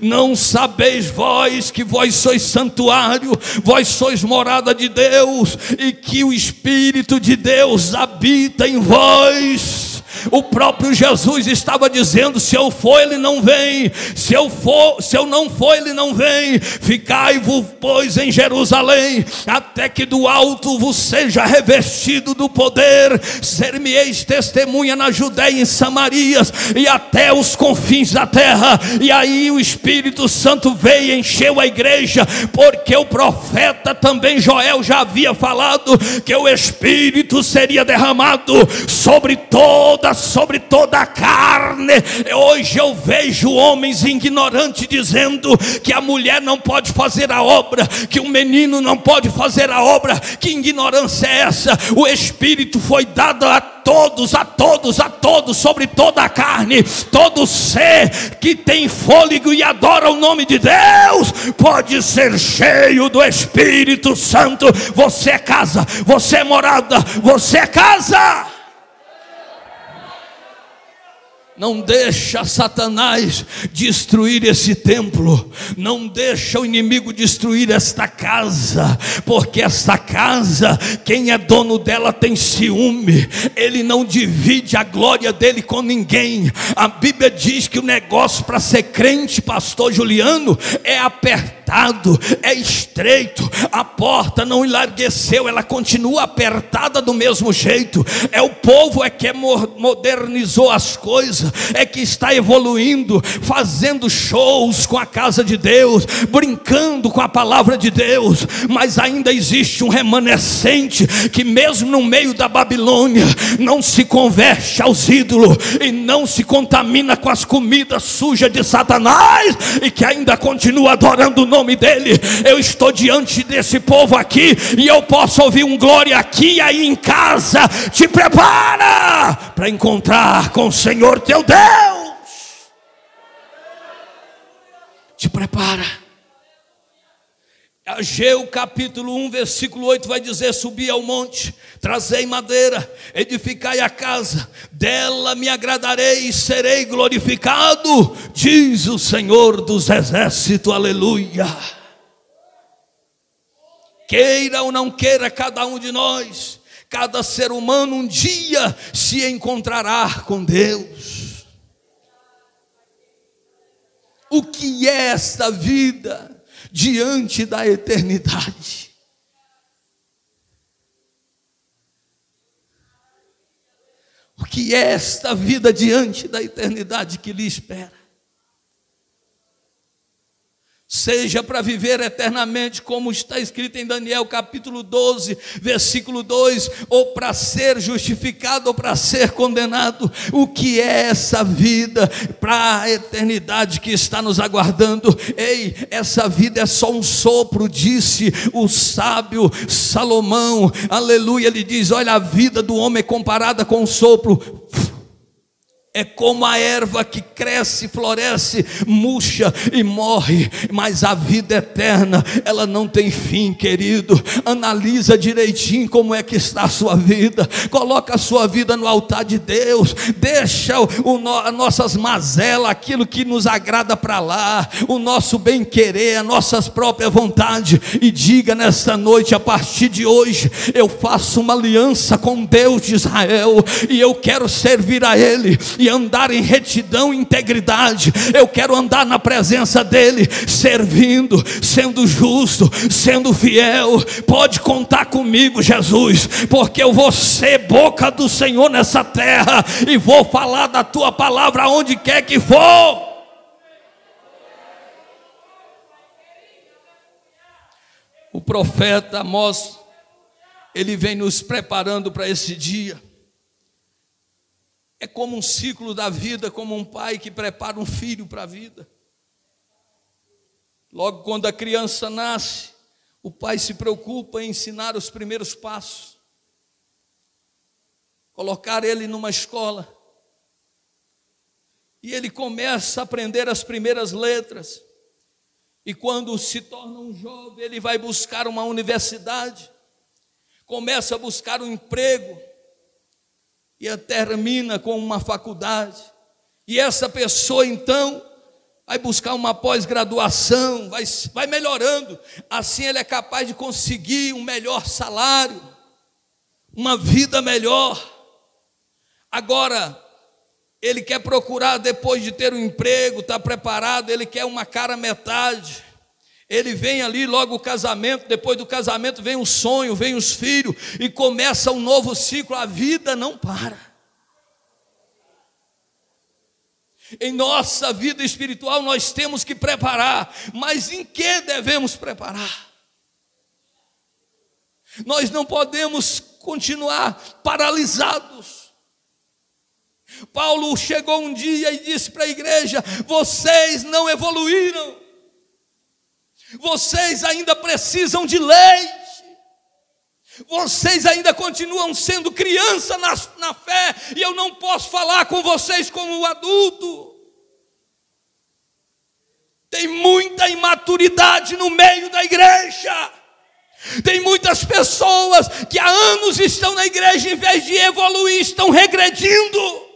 Não sabeis vós que vós sois santuário, vós sois morada de Deus e que o Espírito de Deus habita em vós? O próprio Jesus estava dizendo: se eu for, ele não vem; se eu for, se eu não for, ele não vem. Ficai-vos, pois, em Jerusalém, até que do alto vos seja revestido do poder. Ser-me-eis testemunha na Judéia e em Samaria e até os confins da terra. E aí o Espírito Santo veio e encheu a igreja, porque o profeta também Joel já havia falado que o Espírito seria derramado sobre toda sobre toda a carne. Hoje eu vejo homens ignorantes dizendo que a mulher não pode fazer a obra, que o menino não pode fazer a obra. Que ignorância é essa? O Espírito foi dado a todos, a todos, a todos, sobre toda a carne. Todo ser que tem fôlego e adora o nome de Deus pode ser cheio do Espírito Santo. Você é casa, você é morada, você é casa. Não deixa Satanás destruir esse templo. Não deixa o inimigo destruir esta casa. Porque esta casa, quem é dono dela tem ciúme. Ele não divide a glória dele com ninguém. A Bíblia diz que o negócio para ser crente, pastor Juliano, é apertado, é estreito. A porta não enlargueceu, ela continua apertada do mesmo jeito. É o povo é que modernizou as coisas, é que está evoluindo, fazendo shows com a casa de Deus, brincando com a palavra de Deus. Mas ainda existe um remanescente que mesmo no meio da Babilônia não se converte aos ídolos e não se contamina com as comidas sujas de Satanás e que ainda continua adorando o nome dele. Eu estou diante desse povo aqui e eu posso ouvir um glória aqui e aí em casa. Te prepara para encontrar com o Senhor teu Deus. Te prepara. Ageu capítulo um, versículo oito vai dizer: subi ao monte, trazei madeira, edificai a casa, dela me agradarei e serei glorificado, diz o Senhor dos exércitos. Aleluia. Queira ou não queira cada um de nós, cada ser humano um dia se encontrará com Deus. O que é esta vida diante da eternidade? O que é esta vida diante da eternidade que lhe espera? Seja para viver eternamente, como está escrito em Daniel capítulo doze, versículo dois, ou para ser justificado ou para ser condenado. O que é essa vida para a eternidade que está nos aguardando? Ei, essa vida é só um sopro, disse o sábio Salomão. Aleluia, ele diz: olha, a vida do homem é comparada com um sopro. É como a erva que cresce, floresce, murcha e morre, mas a vida eterna, ela não tem fim, querido. Analisa direitinho como é que está a sua vida, coloca a sua vida no altar de Deus, deixa o, o, as nossas mazelas, aquilo que nos agrada para lá, o nosso bem querer, a nossa própria vontade, e diga nesta noite: a partir de hoje, eu faço uma aliança com Deus de Israel, e eu quero servir a Ele, e andar em retidão e integridade. Eu quero andar na presença dele, servindo, sendo justo, sendo fiel. Pode contar comigo, Jesus, porque eu vou ser boca do Senhor nessa terra, e vou falar da tua palavra aonde quer que for. o profeta Amós, ele vem nos preparando para esse dia. É como um ciclo da vida, como um pai que prepara um filho para a vida. Logo quando a criança nasce, o pai se preocupa em ensinar os primeiros passos, colocar ele numa escola, e ele começa a aprender as primeiras letras. E quando se torna um jovem, ele vai buscar uma universidade, começa a buscar um emprego, e termina com uma faculdade. E essa pessoa então vai buscar uma pós-graduação, vai, vai melhorando. Assim ele é capaz de conseguir um melhor salário, uma vida melhor. Agora, ele quer procurar, depois de ter um emprego, está preparado, ele quer uma cara metade. Ele vem ali logo o casamento, depois do casamento vem o sonho, vem os filhos, e começa um novo ciclo. A vida não para. Em nossa vida espiritual nós temos que preparar, mas em que devemos preparar? Nós não podemos continuar paralisados. Paulo chegou um dia e disse para a igreja: vocês não evoluíram, vocês ainda precisam de leite, vocês ainda continuam sendo criança na, na fé, e eu não posso falar com vocês como adulto. Tem muita imaturidade no meio da igreja, tem muitas pessoas que há anos estão na igreja, em vez de evoluir, estão regredindo,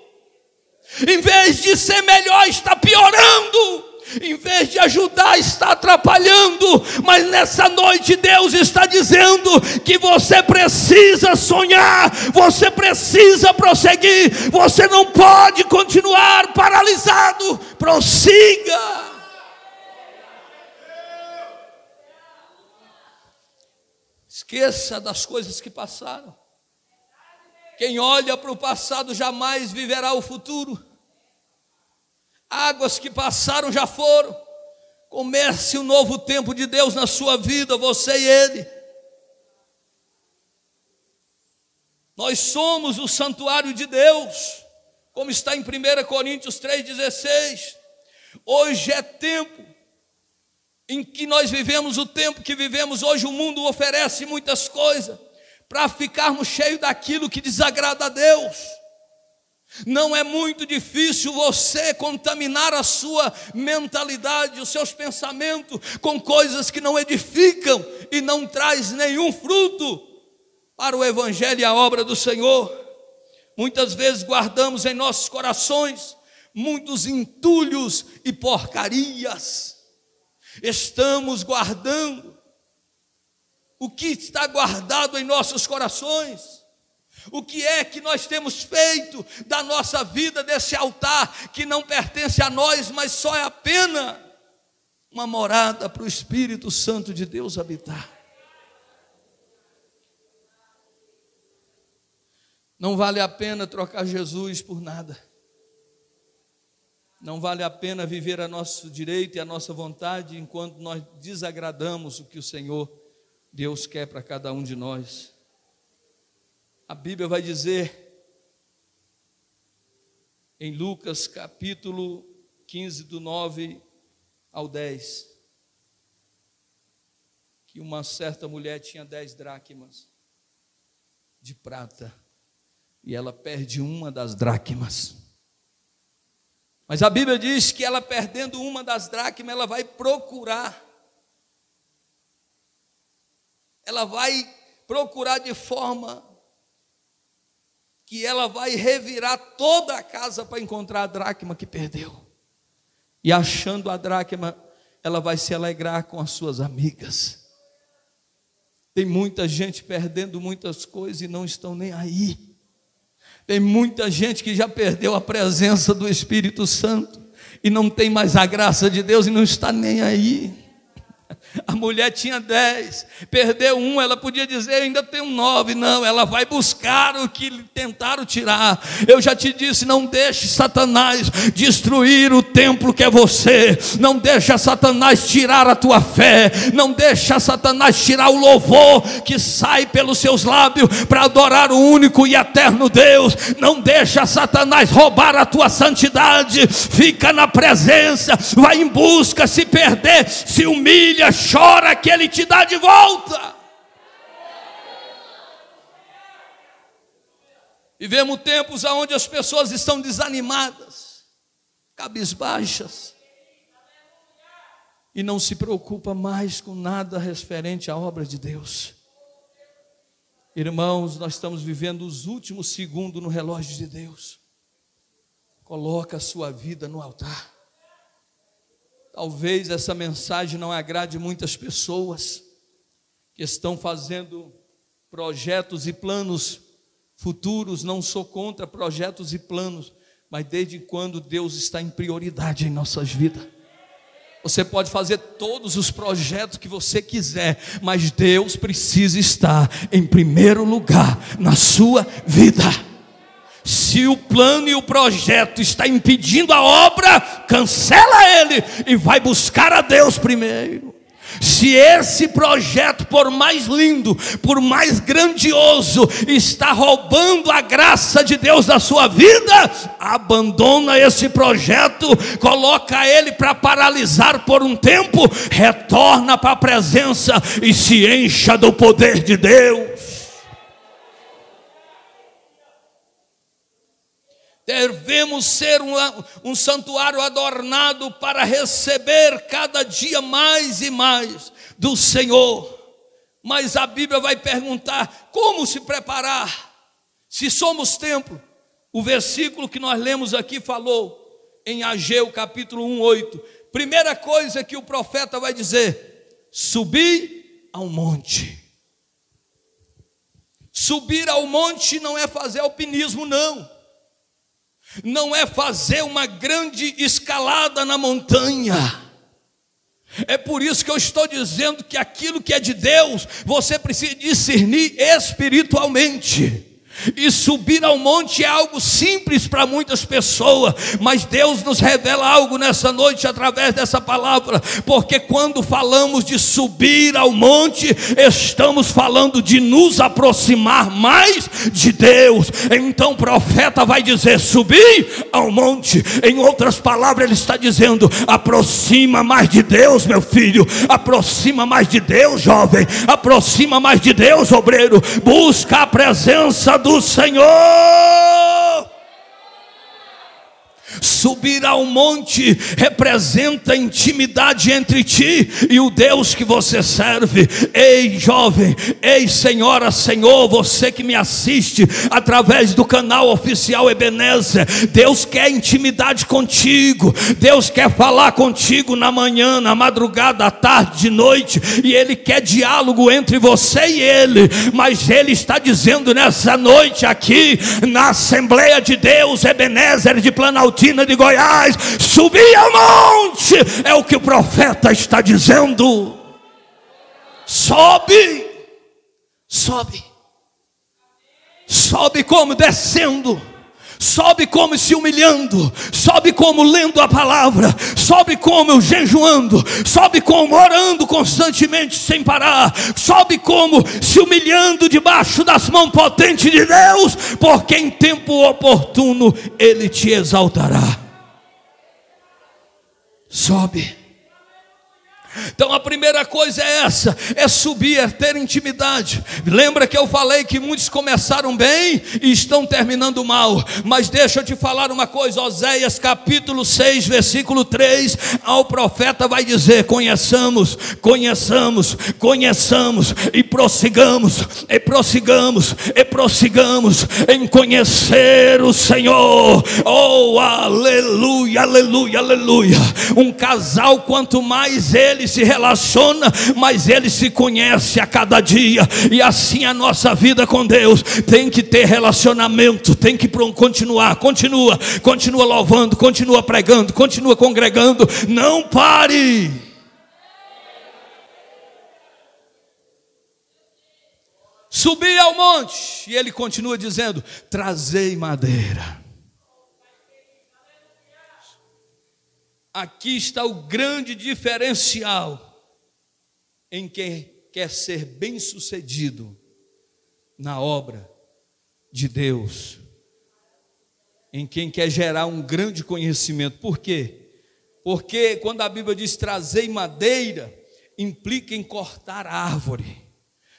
em vez de ser melhor, está piorando. Em vez de ajudar, está atrapalhando. Mas nessa noite Deus está dizendo que você precisa sonhar, você precisa prosseguir, você não pode continuar paralisado. Prossiga. Esqueça das coisas que passaram. Quem olha para o passado jamais viverá o futuro. Águas que passaram já foram. Comece o novo tempo de Deus na sua vida, você e Ele. Nós somos o santuário de Deus, como está em primeira Coríntios três, dezesseis. Hoje é tempo em que nós vivemos o tempo que vivemos. Hoje o mundo oferece muitas coisas para ficarmos cheios daquilo que desagrada a Deus. Não é muito difícil você contaminar a sua mentalidade, os seus pensamentos, com coisas que não edificam e não traz nenhum fruto para o Evangelho e a obra do Senhor. Muitas vezes guardamos em nossos corações muitos entulhos e porcarias. Estamos guardando o que está guardado em nossos corações. O que é que nós temos feito da nossa vida, desse altar que não pertence a nós, mas só é apenas uma morada para o Espírito Santo de Deus habitar? Não vale a pena trocar Jesus por nada. Não vale a pena viver a nosso direito e a nossa vontade, enquanto nós desagradamos o que o Senhor Deus quer para cada um de nós. A Bíblia vai dizer, em Lucas capítulo quinze, do nove ao dez, que uma certa mulher tinha dez dracmas de prata, e ela perde uma das dracmas. Mas a Bíblia diz que ela, perdendo uma das dracmas, ela vai procurar, ela vai procurar de forma que ela vai revirar toda a casa para encontrar a dracma que perdeu. E achando a dracma, ela vai se alegrar com as suas amigas. Tem muita gente perdendo muitas coisas e não estão nem aí. Tem muita gente que já perdeu a presença do Espírito Santo e não tem mais a graça de Deus e não está nem aí. A mulher tinha dez, perdeu um, ela podia dizer, ainda tenho nove. Não, ela vai buscar o que tentaram tirar. Eu já te disse, não deixe Satanás destruir o templo que é você. Não deixa Satanás tirar a tua fé. Não deixa Satanás tirar o louvor que sai pelos seus lábios para adorar o único e eterno Deus. Não deixa Satanás roubar a tua santidade. Fica na presença, vai em busca, se perder, se humilha, chora que ele te dá de volta. Vivemos tempos onde as pessoas estão desanimadas, cabisbaixas, e não se preocupa mais com nada referente à obra de Deus. Irmãos, nós estamos vivendo os últimos segundos no relógio de Deus. Coloca a sua vida no altar. Talvez essa mensagem não agrade muitas pessoas que estão fazendo projetos e planos futuros. Não sou contra projetos e planos, mas desde quando Deus está em prioridade em nossas vidas. Você pode fazer todos os projetos que você quiser, mas Deus precisa estar em primeiro lugar na sua vida. Se o plano e o projeto está impedindo a obra, cancela ele e vai buscar a Deus primeiro. Se esse projeto, por mais lindo, por mais grandioso, está roubando a graça de Deus da sua vida, abandona esse projeto, coloca ele para paralisar por um tempo, retorna para a presença e se encha do poder de Deus. Devemos ser um, um santuário adornado para receber cada dia mais e mais do Senhor. Mas a Bíblia vai perguntar como se preparar se somos templo. O versículo que nós lemos aqui falou em Ageu capítulo um, oito. Primeira coisa que o profeta vai dizer: subi ao monte. Subir ao monte não é fazer alpinismo, não. Não é fazer uma grande escalada na montanha. É por isso que eu estou dizendo que aquilo que é de Deus, você precisa discernir espiritualmente. E subir ao monte é algo simples para muitas pessoas, mas Deus nos revela algo nessa noite através dessa palavra, porque quando falamos de subir ao monte, estamos falando de nos aproximar mais de Deus. Então o profeta vai dizer: subir ao monte. Em outras palavras, ele está dizendo: aproxima mais de Deus, meu filho, aproxima mais de Deus, jovem, aproxima mais de Deus, obreiro, busca a presença do Senhor. Subir ao monte representa intimidade entre ti e o Deus que você serve. Ei jovem, ei senhora, senhor, você que me assiste através do canal oficial Ebenezer, Deus quer intimidade contigo. Deus quer falar contigo na manhã, na madrugada, à tarde, de noite, e Ele quer diálogo entre você e Ele. Mas Ele está dizendo nessa noite aqui, na Assembleia de Deus Ebenezer de Planaltina de Goiás: subir ao monte. É o que o profeta está dizendo. Sobe, sobe, sobe como? Descendo. Sobe como? Se humilhando. Sobe como? Lendo a palavra. Sobe como? Jejuando. Sobe como? Orando constantemente, sem parar. Sobe como? Se humilhando debaixo das mãos potentes de Deus, porque em tempo oportuno Ele te exaltará. Sobe. Então a primeira coisa é essa, é subir, é ter intimidade. Lembra que eu falei que muitos começaram bem e estão terminando mal. Mas deixa eu te falar uma coisa, Oséias capítulo seis, versículo três, ao profeta vai dizer: conheçamos, conheçamos, conheçamos e prossigamos, e prossigamos, e prossigamos em conhecer o Senhor. Oh, aleluia, aleluia, aleluia. Um casal, quanto mais ele se relaciona, mas ele se conhece a cada dia. E assim a nossa vida com Deus tem que ter relacionamento, tem que continuar, continua, continua louvando, continua pregando, continua congregando, não pare. subi ao monte, e ele continua dizendo, trazei madeira. Aqui está o grande diferencial em quem quer ser bem-sucedido na obra de Deus, em quem quer gerar um grande conhecimento. Por quê? Porque quando a Bíblia diz trazei madeira, implica em cortar árvore,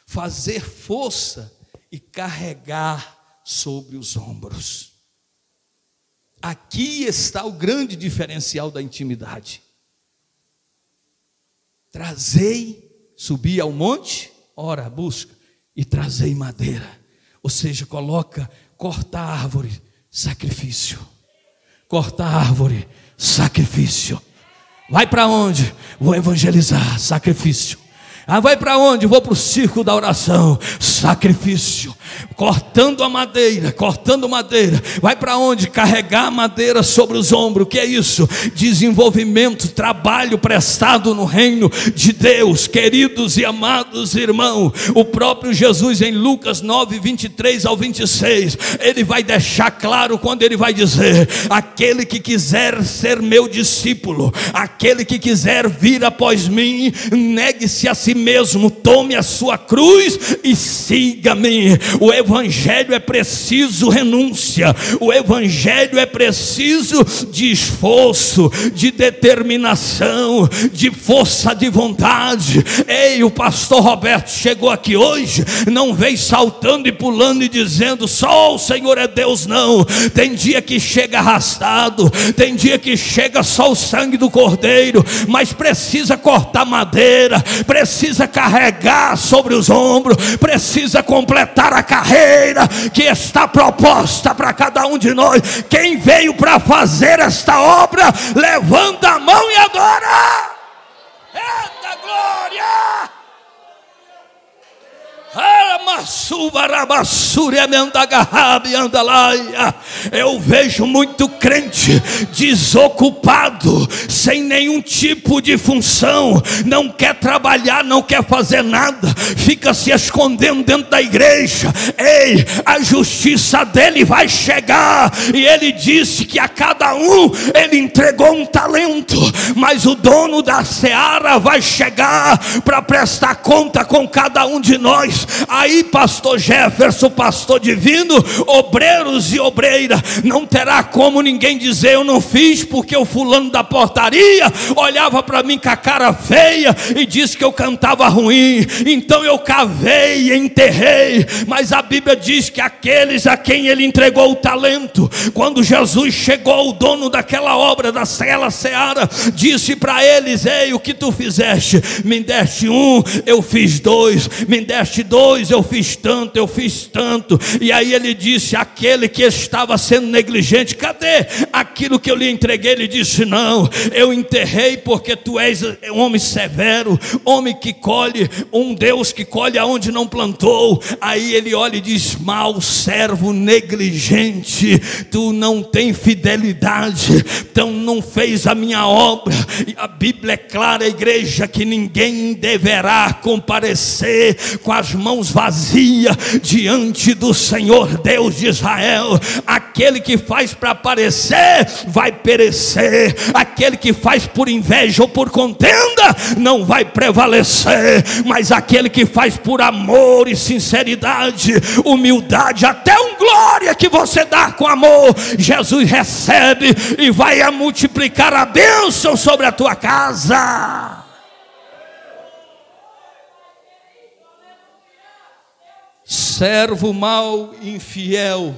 fazer força e carregar sobre os ombros. Aqui está o grande diferencial da intimidade. Trazei, subi ao monte, ora, busca, e trazei madeira. Ou seja, coloca, corta a árvore, sacrifício. Corta a árvore, sacrifício. Vai para onde? Vou evangelizar, sacrifício. Ah, vai para onde? Vou para o circo da oração, sacrifício. Cortando a madeira, cortando madeira. Vai para onde? Carregar a madeira sobre os ombros. O que é isso? Desenvolvimento, trabalho prestado no reino de Deus. Queridos e amados irmãos, o próprio Jesus em Lucas nove, vinte e três ao vinte e seis, ele vai deixar claro quando ele vai dizer, aquele que quiser ser meu discípulo, aquele que quiser vir após mim, negue-se a si mesmo, tome a sua cruz e siga-me. O evangelho é preciso renúncia, o evangelho é preciso de esforço, de determinação, de força de vontade. Ei, o pastor Roberto chegou aqui hoje, não vem saltando e pulando e dizendo só o Senhor é Deus, não. Tem dia que chega arrastado, tem dia que chega só o sangue do Cordeiro, mas precisa cortar madeira, precisa carregar sobre os ombros, precisa completar a carreira que está proposta para cada um de nós. Quem veio para fazer esta obra, levanta a mão e adora. Eita glória! Eu vejo muito crente desocupado, sem nenhum tipo de função, não quer trabalhar, não quer fazer nada, fica se escondendo dentro da igreja. Ei, a justiça dele vai chegar, e ele disse que a cada um ele entregou um talento, mas o dono da seara vai chegar para prestar conta com cada um de nós. Aí pastor Jefferson, pastor divino, obreiros e obreira, não terá como ninguém dizer eu não fiz, porque o fulano da portaria olhava para mim com a cara feia e disse que eu cantava ruim, então eu cavei e enterrei. Mas a Bíblia diz que aqueles a quem ele entregou o talento, quando Jesus chegou, o dono daquela obra da cela seara, disse para eles, ei, o que tu fizeste? Me deste um, eu fiz dois, me deste dois, Dois, eu fiz tanto, eu fiz tanto. E aí ele disse, aquele que estava sendo negligente, cadê aquilo que eu lhe entreguei? Ele disse, não, eu enterrei, porque tu és um homem severo, homem que colhe, um Deus que colhe aonde não plantou. Aí ele olha e diz, mau servo negligente, tu não tem fidelidade, então não fez a minha obra. E a Bíblia é clara, a igreja, que ninguém deverá comparecer com as mãos vazias diante do Senhor Deus de Israel. Aquele que faz para aparecer vai perecer, aquele que faz por inveja ou por contenda não vai prevalecer, mas aquele que faz por amor e sinceridade, humildade, até um glória que você dá com amor, Jesus recebe e vai a multiplicar a bênção sobre a tua casa. Servo mau e infiel,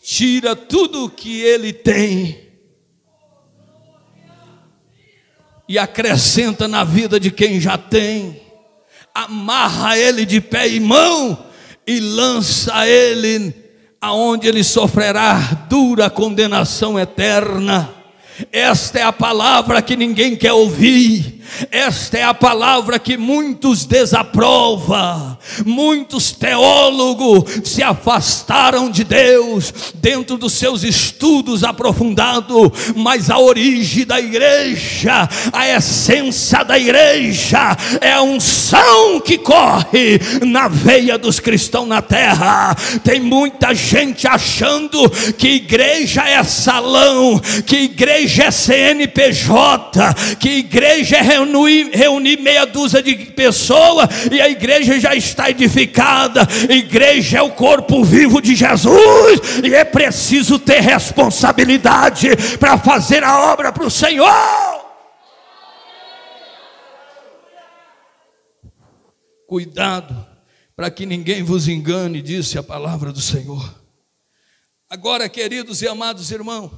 tira tudo o que ele tem e acrescenta na vida de quem já tem, amarra ele de pé e mão e lança ele aonde ele sofrerá dura condenação eterna. Esta é a palavra que ninguém quer ouvir, Esta é a palavra que muitos desaprovam, muitos teólogos se afastaram de Deus dentro dos seus estudos aprofundados, mas a origem da igreja, a essência da igreja é a unção que corre na veia dos cristãos na terra. Tem muita gente achando que igreja é salão, que igreja é C N P J, que igreja é reunir, reunir meia dúzia de pessoas e a igreja já está edificada. Igreja é o corpo vivo de Jesus e é preciso ter responsabilidade para fazer a obra para o Senhor. Cuidado para que ninguém vos engane, disse a palavra do Senhor. Agora, queridos e amados irmãos,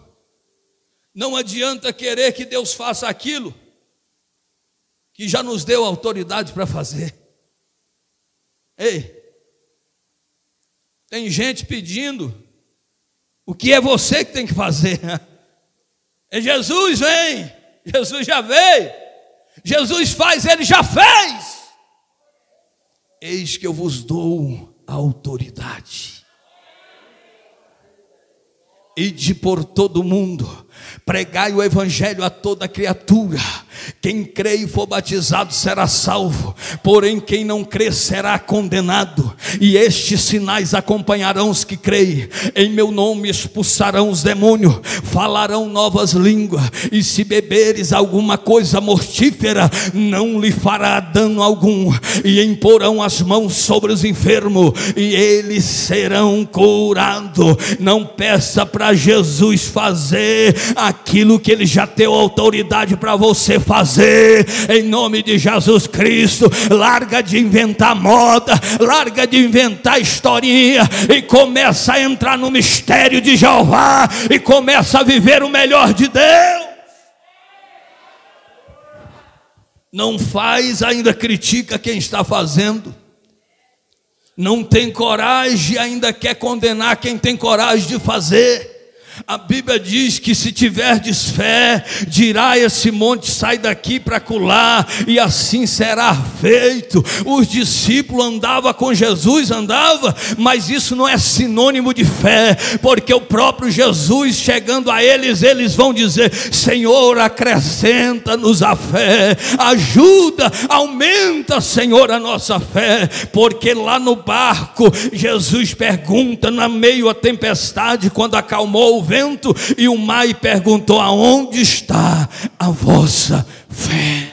não adianta querer que Deus faça aquilo que já nos deu autoridade para fazer. Ei, tem gente pedindo o que é você que tem que fazer. É Jesus vem, Jesus já veio, Jesus faz, Ele já fez. Eis que eu vos dou a autoridade, ide por todo o mundo, pregai o evangelho a toda criatura. Quem crê e for batizado será salvo, porém quem não crer será condenado. E estes sinais acompanharão os que creem: em meu nome expulsarão os demônios, falarão novas línguas, e se beberes alguma coisa mortífera, não lhe fará dano algum. E imporão as mãos sobre os enfermos, e eles serão curados. Não peça para Jesus fazer aquilo que Ele já deu autoridade para você fazer. Fazer em nome de Jesus Cristo. Larga de inventar moda, larga de inventar historinha e começa a entrar no mistério de Jeová e começa a viver o melhor de Deus. Não faz, ainda critica quem está fazendo. Não tem coragem, ainda quer condenar quem tem coragem de fazer. A Bíblia diz que se tiverdes fé, dirá esse monte, sai daqui para acolá, e assim será feito. Os discípulos andavam com Jesus, andava, mas isso não é sinônimo de fé, porque o próprio Jesus, chegando a eles, eles vão dizer: Senhor, acrescenta-nos a fé, ajuda, aumenta, Senhor, a nossa fé. Porque lá no barco, Jesus pergunta, no meio da tempestade, quando acalmou o vento e o mar, e perguntou: aonde está a vossa fé?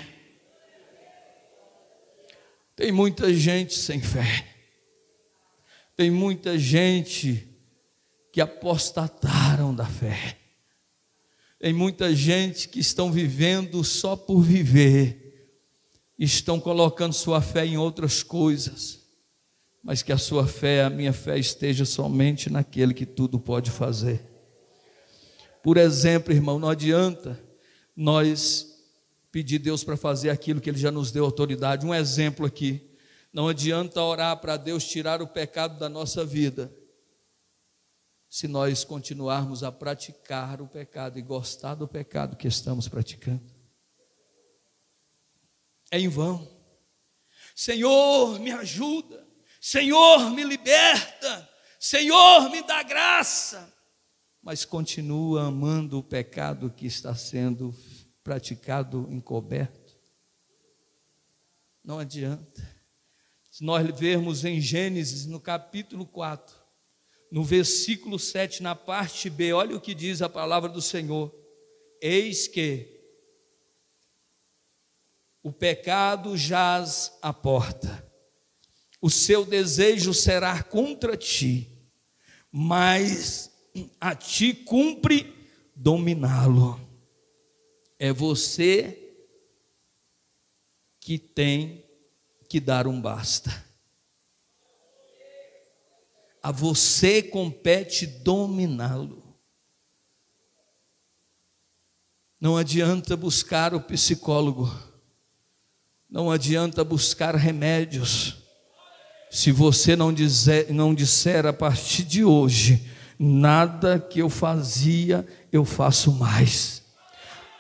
Tem muita gente sem fé, tem muita gente que apostataram da fé, tem muita gente que estão vivendo só por viver, estão colocando sua fé em outras coisas, mas que a sua fé, a minha fé, esteja somente naquele que tudo pode fazer. Por exemplo, irmão, não adianta nós pedir a Deus para fazer aquilo que Ele já nos deu autoridade. Um exemplo aqui: não adianta orar para Deus tirar o pecado da nossa vida, se nós continuarmos a praticar o pecado e gostar do pecado que estamos praticando. É em vão. Senhor, me ajuda, Senhor, me liberta, Senhor, me dá graça, mas continua amando o pecado que está sendo praticado encoberto. Não adianta. Se nós vermos em Gênesis, no capítulo quatro, no versículo sete, na parte B, olha o que diz a palavra do Senhor: eis que o pecado jaz à porta, o seu desejo será contra ti, mas a ti cumpre dominá-lo. É você que tem que dar um basta. A você compete dominá-lo. Não adianta buscar o psicólogo, não adianta buscar remédios, se você não dizer, não disser a partir de hoje: nada que eu fazia, eu faço mais.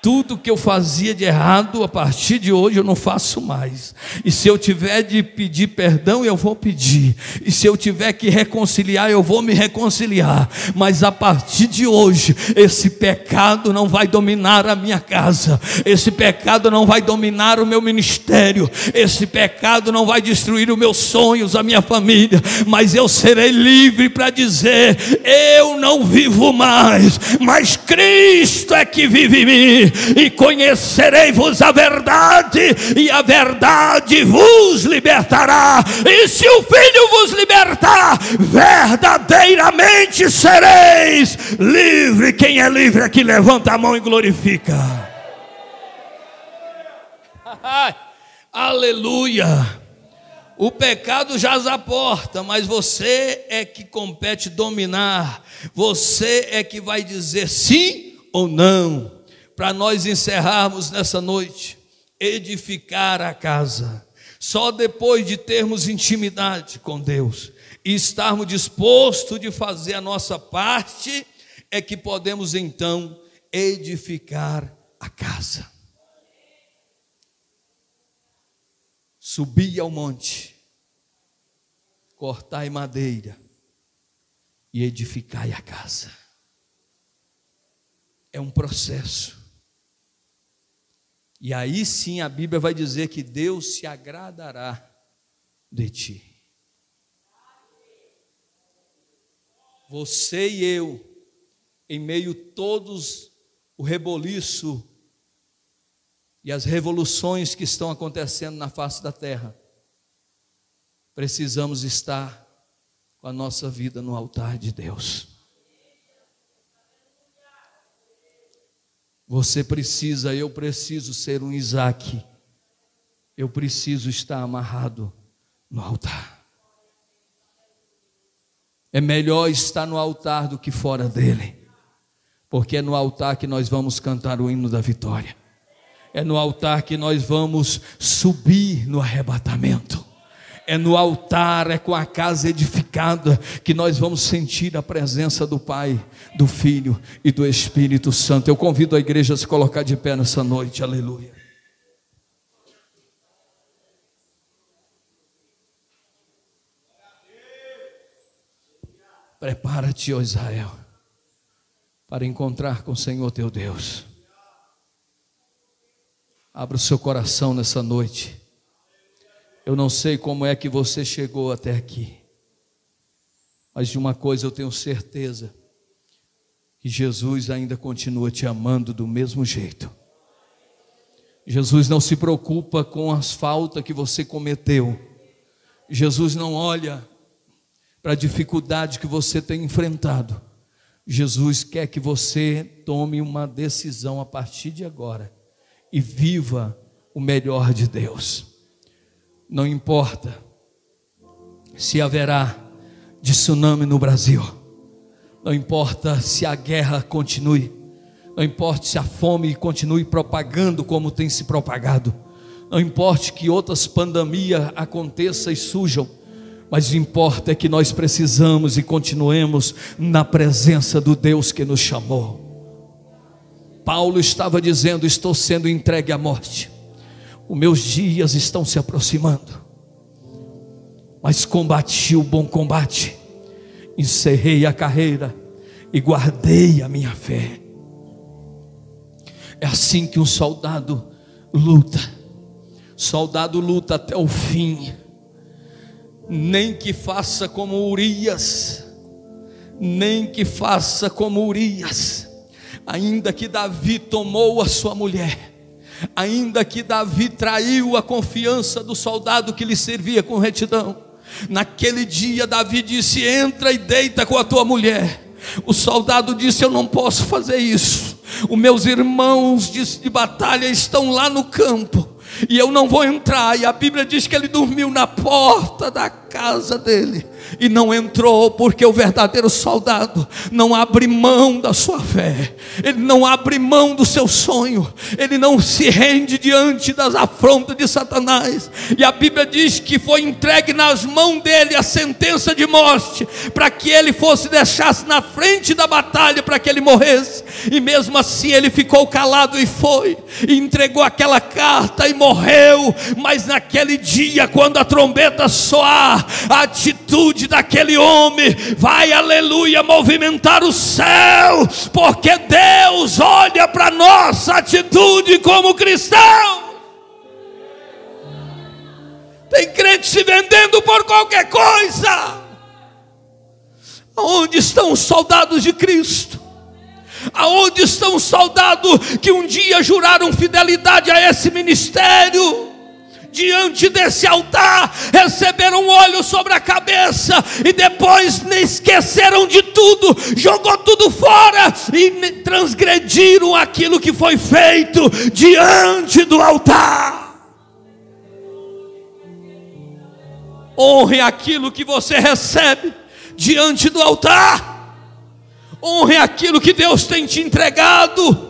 Tudo que eu fazia de errado, a partir de hoje eu não faço mais. E se eu tiver de pedir perdão, eu vou pedir. E se eu tiver que reconciliar, eu vou me reconciliar. Mas a partir de hoje, esse pecado não vai dominar a minha casa. Esse pecado não vai dominar o meu ministério. Esse pecado não vai destruir os meus sonhos, a minha família. Mas eu serei livre para dizer: eu não vivo mais, mas Cristo é que vive em mim. E conhecerei-vos a verdade, e a verdade vos libertará. E se o Filho vos libertar, verdadeiramente sereis livre. Quem é livre aqui, levanta a mão e glorifica. Aleluia. O pecado jaz à porta, mas você é que compete dominar. Você é que vai dizer sim ou não. Para nós encerrarmos nessa noite, edificar a casa, só depois de termos intimidade com Deus e estarmos dispostos de fazer a nossa parte, é que podemos então edificar a casa. Subi ao monte, cortai madeira e edificai a casa. É um processo. E aí sim a Bíblia vai dizer que Deus se agradará de ti. Você e eu, em meio a todos o reboliço e as revoluções que estão acontecendo na face da terra, precisamos estar com a nossa vida no altar de Deus. Você precisa, eu preciso ser um Isaque. Eu preciso estar amarrado no altar. É melhor estar no altar do que fora dele. Porque é no altar que nós vamos cantar o hino da vitória. É no altar que nós vamos subir no arrebatamento. É no altar, é com a casa edificada que nós vamos sentir a presença do Pai, do Filho e do Espírito Santo. Eu convido a igreja a se colocar de pé nessa noite. Aleluia. Prepara-te, ó Israel, para encontrar com o Senhor teu Deus. Abra o seu coração nessa noite. Eu não sei como é que você chegou até aqui, mas de uma coisa eu tenho certeza, que Jesus ainda continua te amando do mesmo jeito. Jesus não se preocupa com as faltas que você cometeu. Jesus não olha para a dificuldade que você tem enfrentado. Jesus quer que você tome uma decisão a partir de agora e viva o melhor de Deus. Não importa se haverá de tsunami no Brasil, não importa se a guerra continue, não importa se a fome continue propagando como tem se propagado, não importa que outras pandemias aconteçam e surjam, mas o que importa é que nós precisamos e continuemos na presença do Deus que nos chamou. Paulo estava dizendo: estou sendo entregue à morte. Os meus dias estão se aproximando, mas combati o bom combate, encerrei a carreira e guardei a minha fé. É assim que um soldado luta, soldado luta até o fim, nem que faça como Urias, nem que faça como Urias, ainda que Davi tomou a sua mulher, ainda que Davi traiu a confiança do soldado que lhe servia com retidão, naquele dia Davi disse: entra e deita com a tua mulher. O soldado disse: eu não posso fazer isso, os meus irmãos de batalha estão lá no campo, e eu não vou entrar. E a Bíblia diz que ele dormiu na porta da casa casa dele e não entrou, porque o verdadeiro soldado não abre mão da sua fé, ele não abre mão do seu sonho, ele não se rende diante das afrontas de Satanás. E a Bíblia diz que foi entregue nas mãos dele a sentença de morte, para que ele fosse deixasse na frente da batalha, para que ele morresse. E mesmo assim ele ficou calado e foi, e entregou aquela carta e morreu. Mas naquele dia, quando a trombeta soar, a atitude daquele homem vai, aleluia, movimentar o céu, porque Deus olha para nossa atitude como cristão. Tem crente se vendendo por qualquer coisa. Aonde estão os soldados de Cristo? Aonde estão os soldados que um dia juraram fidelidade a esse ministério? Diante desse altar receberam óleo sobre a cabeça e depois esqueceram de tudo, jogou tudo fora e transgrediram aquilo que foi feito diante do altar. Honre aquilo que você recebe diante do altar, honre aquilo que Deus tem te entregado.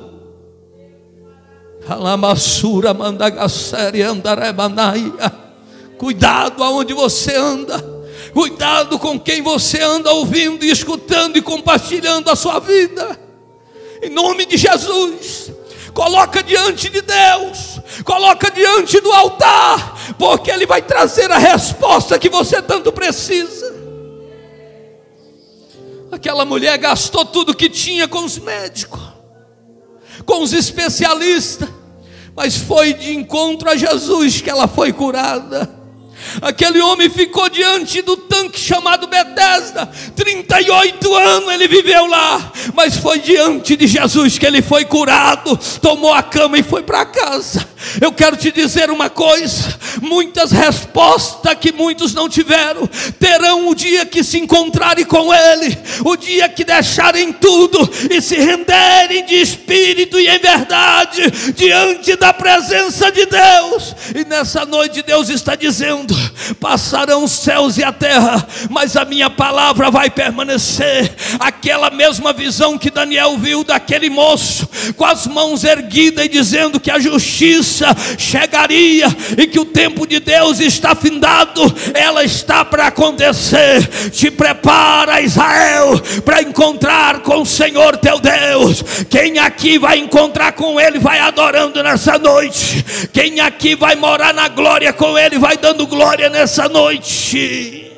Cuidado aonde você anda, cuidado com quem você anda ouvindo e escutando e compartilhando a sua vida, em nome de Jesus. Coloca diante de Deus, coloca diante do altar, porque Ele vai trazer a resposta que você tanto precisa. Aquela mulher gastou tudo que tinha com os médicos, com os especialistas, mas foi de encontro a Jesus que ela foi curada. Aquele homem ficou diante do tanque chamado Betesda, trinta e oito anos ele viveu lá, mas foi diante de Jesus que ele foi curado, tomou a cama e foi para casa. Eu quero te dizer uma coisa: muitas respostas que muitos não tiveram, terão o dia que se encontrarem com Ele, o dia que deixarem tudo e se renderem de espírito e em verdade diante da presença de Deus. E nessa noite Deus está dizendo: passarão os céus e a terra, mas a minha palavra vai permanecer. Aquela mesma visão que Daniel viu daquele moço com as mãos erguidas e dizendo que a justiça chegaria e que o tempo de Deus está findado, ela está para acontecer. Te prepara, Israel, para encontrar com o Senhor teu Deus. Quem aqui vai encontrar com Ele vai adorando nessa noite. Quem aqui vai morar na glória com Ele vai dando glória nessa noite.